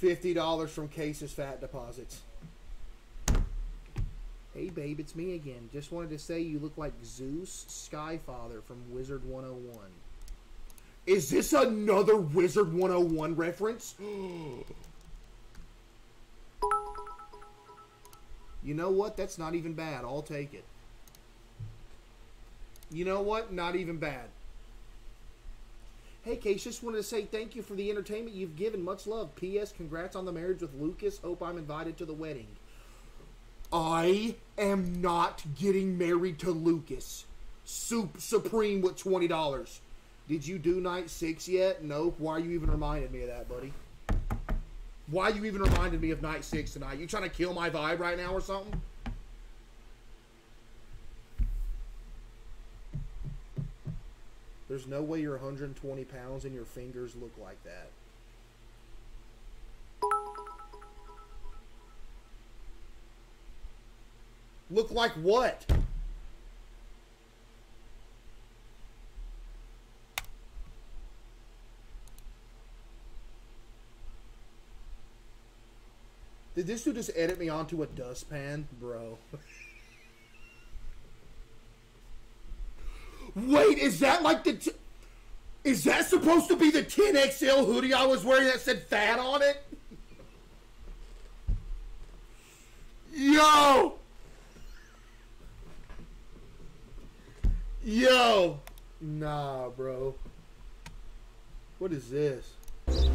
fifty dollars from Case's Fat Deposits. Hey, babe, it's me again. Just wanted to say you look like Zeus Skyfather from Wizard one oh one. Is this another Wizard one oh one reference? You know what? That's not even bad. I'll take it. You know what? Not even bad. Hey, Case, just wanted to say thank you for the entertainment you've given. Much love. P S. Congrats on the marriage with Lucas. Hope I'm invited to the wedding. I am not getting married to Lucas. Soup Supreme with twenty dollars. Did you do night six yet? Nope. Why you even reminded me of that, buddy? Why you even reminded me of night six tonight? You trying to kill my vibe right now or something? There's no way you're one hundred twenty pounds and your fingers look like that. Look like what? Did this dude just edit me onto a dustpan? Bro. Wait, is that like the... T is that supposed to be the ten X L hoodie I was wearing that said fat on it? Yo! Yo! Nah, bro. What is this? This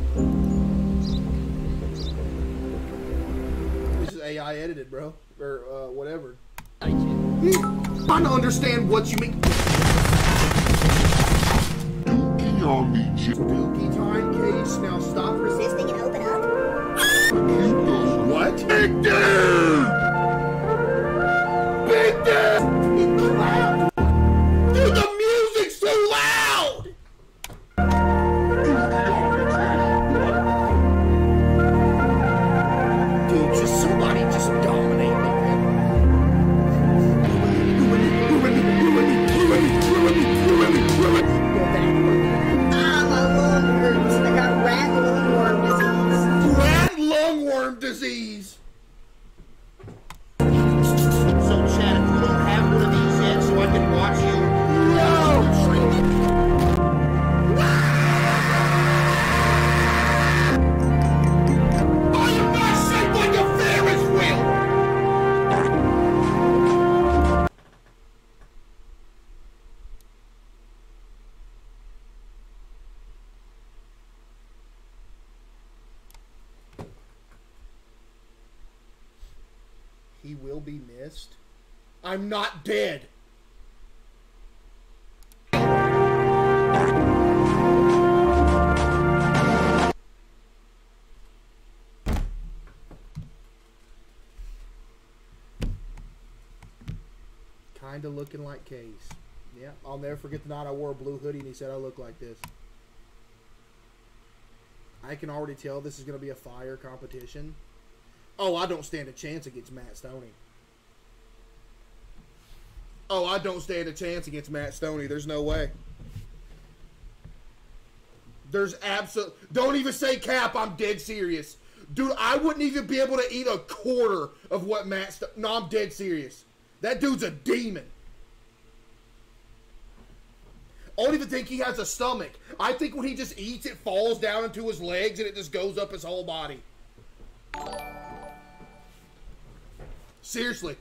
is A I edited, bro. Or, uh, whatever. I can't. I don't understand what you mean. Spooky time, Case. Now stop resisting and open up. What? Big dude! Big dude! It's too loud! Dude, the music's too loud! Dude, just somebody just dominate me, man. Ruin me, ruin me, ruin me, ruin me, ruin me, ruin me, ruin me. Go back. I got rat lungworm disease. Rat lungworm disease. So Chad, if you don't have one of these yet, so I can watch you. No. Are you not shaped like a Ferris wheel? He will be missed. I'm not dead. Kinda looking like Case. Yeah, I'll never forget the night I wore a blue hoodie and he said I look like this. I can already tell this is gonna be a fire competition. Oh, I don't stand a chance against Matt Stoney. Oh, I don't stand a chance against Matt Stoney. There's no way. There's absolutely... Don't even say cap. I'm dead serious. Dude, I wouldn't even be able to eat a quarter of what Matt Stoney... No, I'm dead serious. That dude's a demon. I don't even think he has a stomach. I think when he just eats, it falls down into his legs and it just goes up his whole body. Seriously.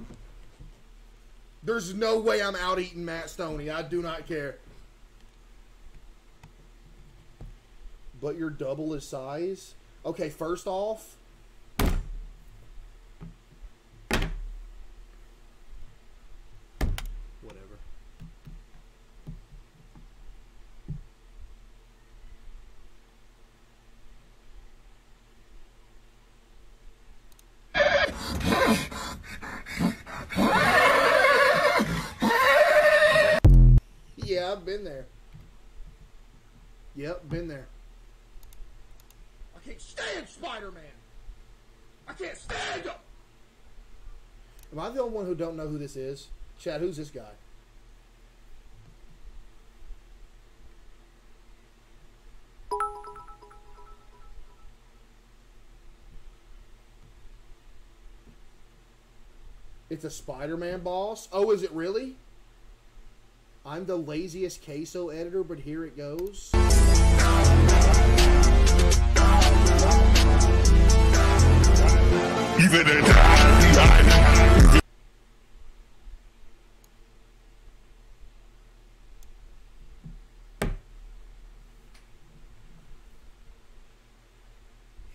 There's no way I'm out eating Matt Stoney. I do not care. But you're double his size? Okay, first off. Whatever. Yeah, I've been there. Yep, been there. I can't stand Spider-Man. I can't stand him. Am I the only one who don't know who this is? Chad, who's this guy? It's a Spider-Man boss. Oh, is it really? I'm the laziest queso editor, but here it goes.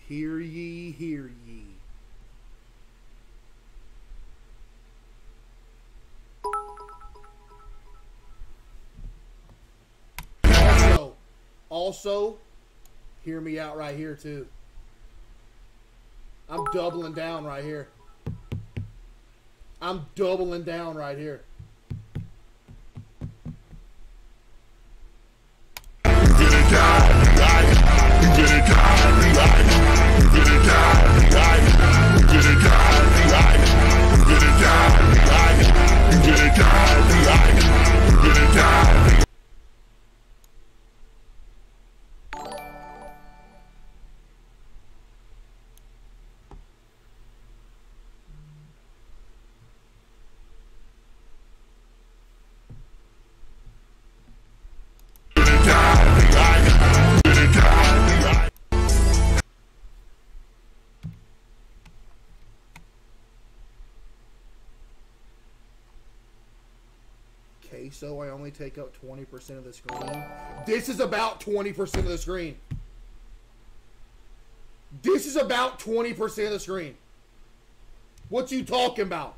Hear ye, hear ye. Also, also, hear me out right here too. I'm doubling down right here. I'm doubling down right here. So I only take up twenty percent of the screen. This is about twenty percent of the screen. This is about twenty percent of the screen. What you talking about?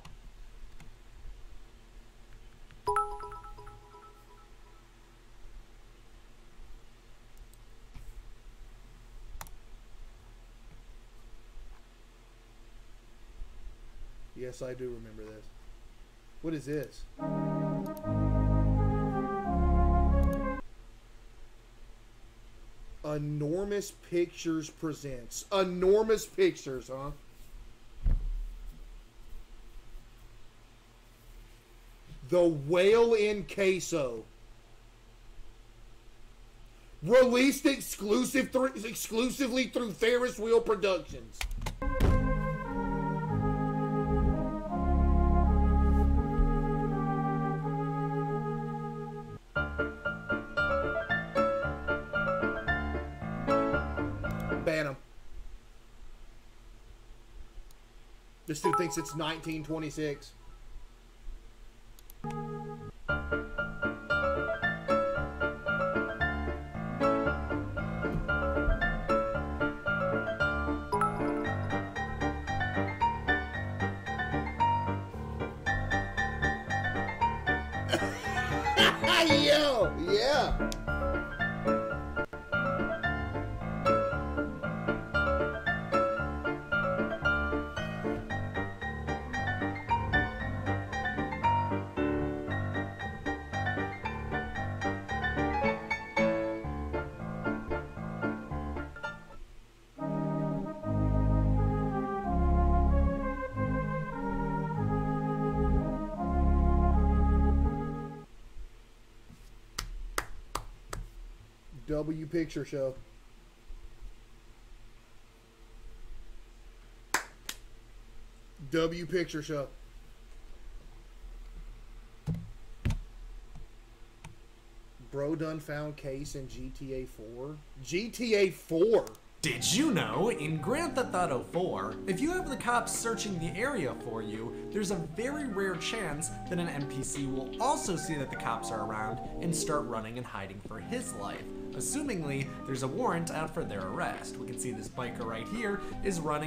Yes, I do remember this. What is this? Enormous Pictures presents. Enormous Pictures, huh? The Whale in Queso. Released exclusive th exclusively through Ferris Wheel Productions. This dude thinks it's nineteen twenty-six. Yo, yeah. W Picture Show. W Picture Show. Bro done found case in G T A four. G T A four? Did you know, in Grand Theft Auto four, if you have the cops searching the area for you, there's a very rare chance that an N P C will also see that the cops are around and start running and hiding for his life. Assumingly, there's a warrant out for their arrest. We can see this biker right here is running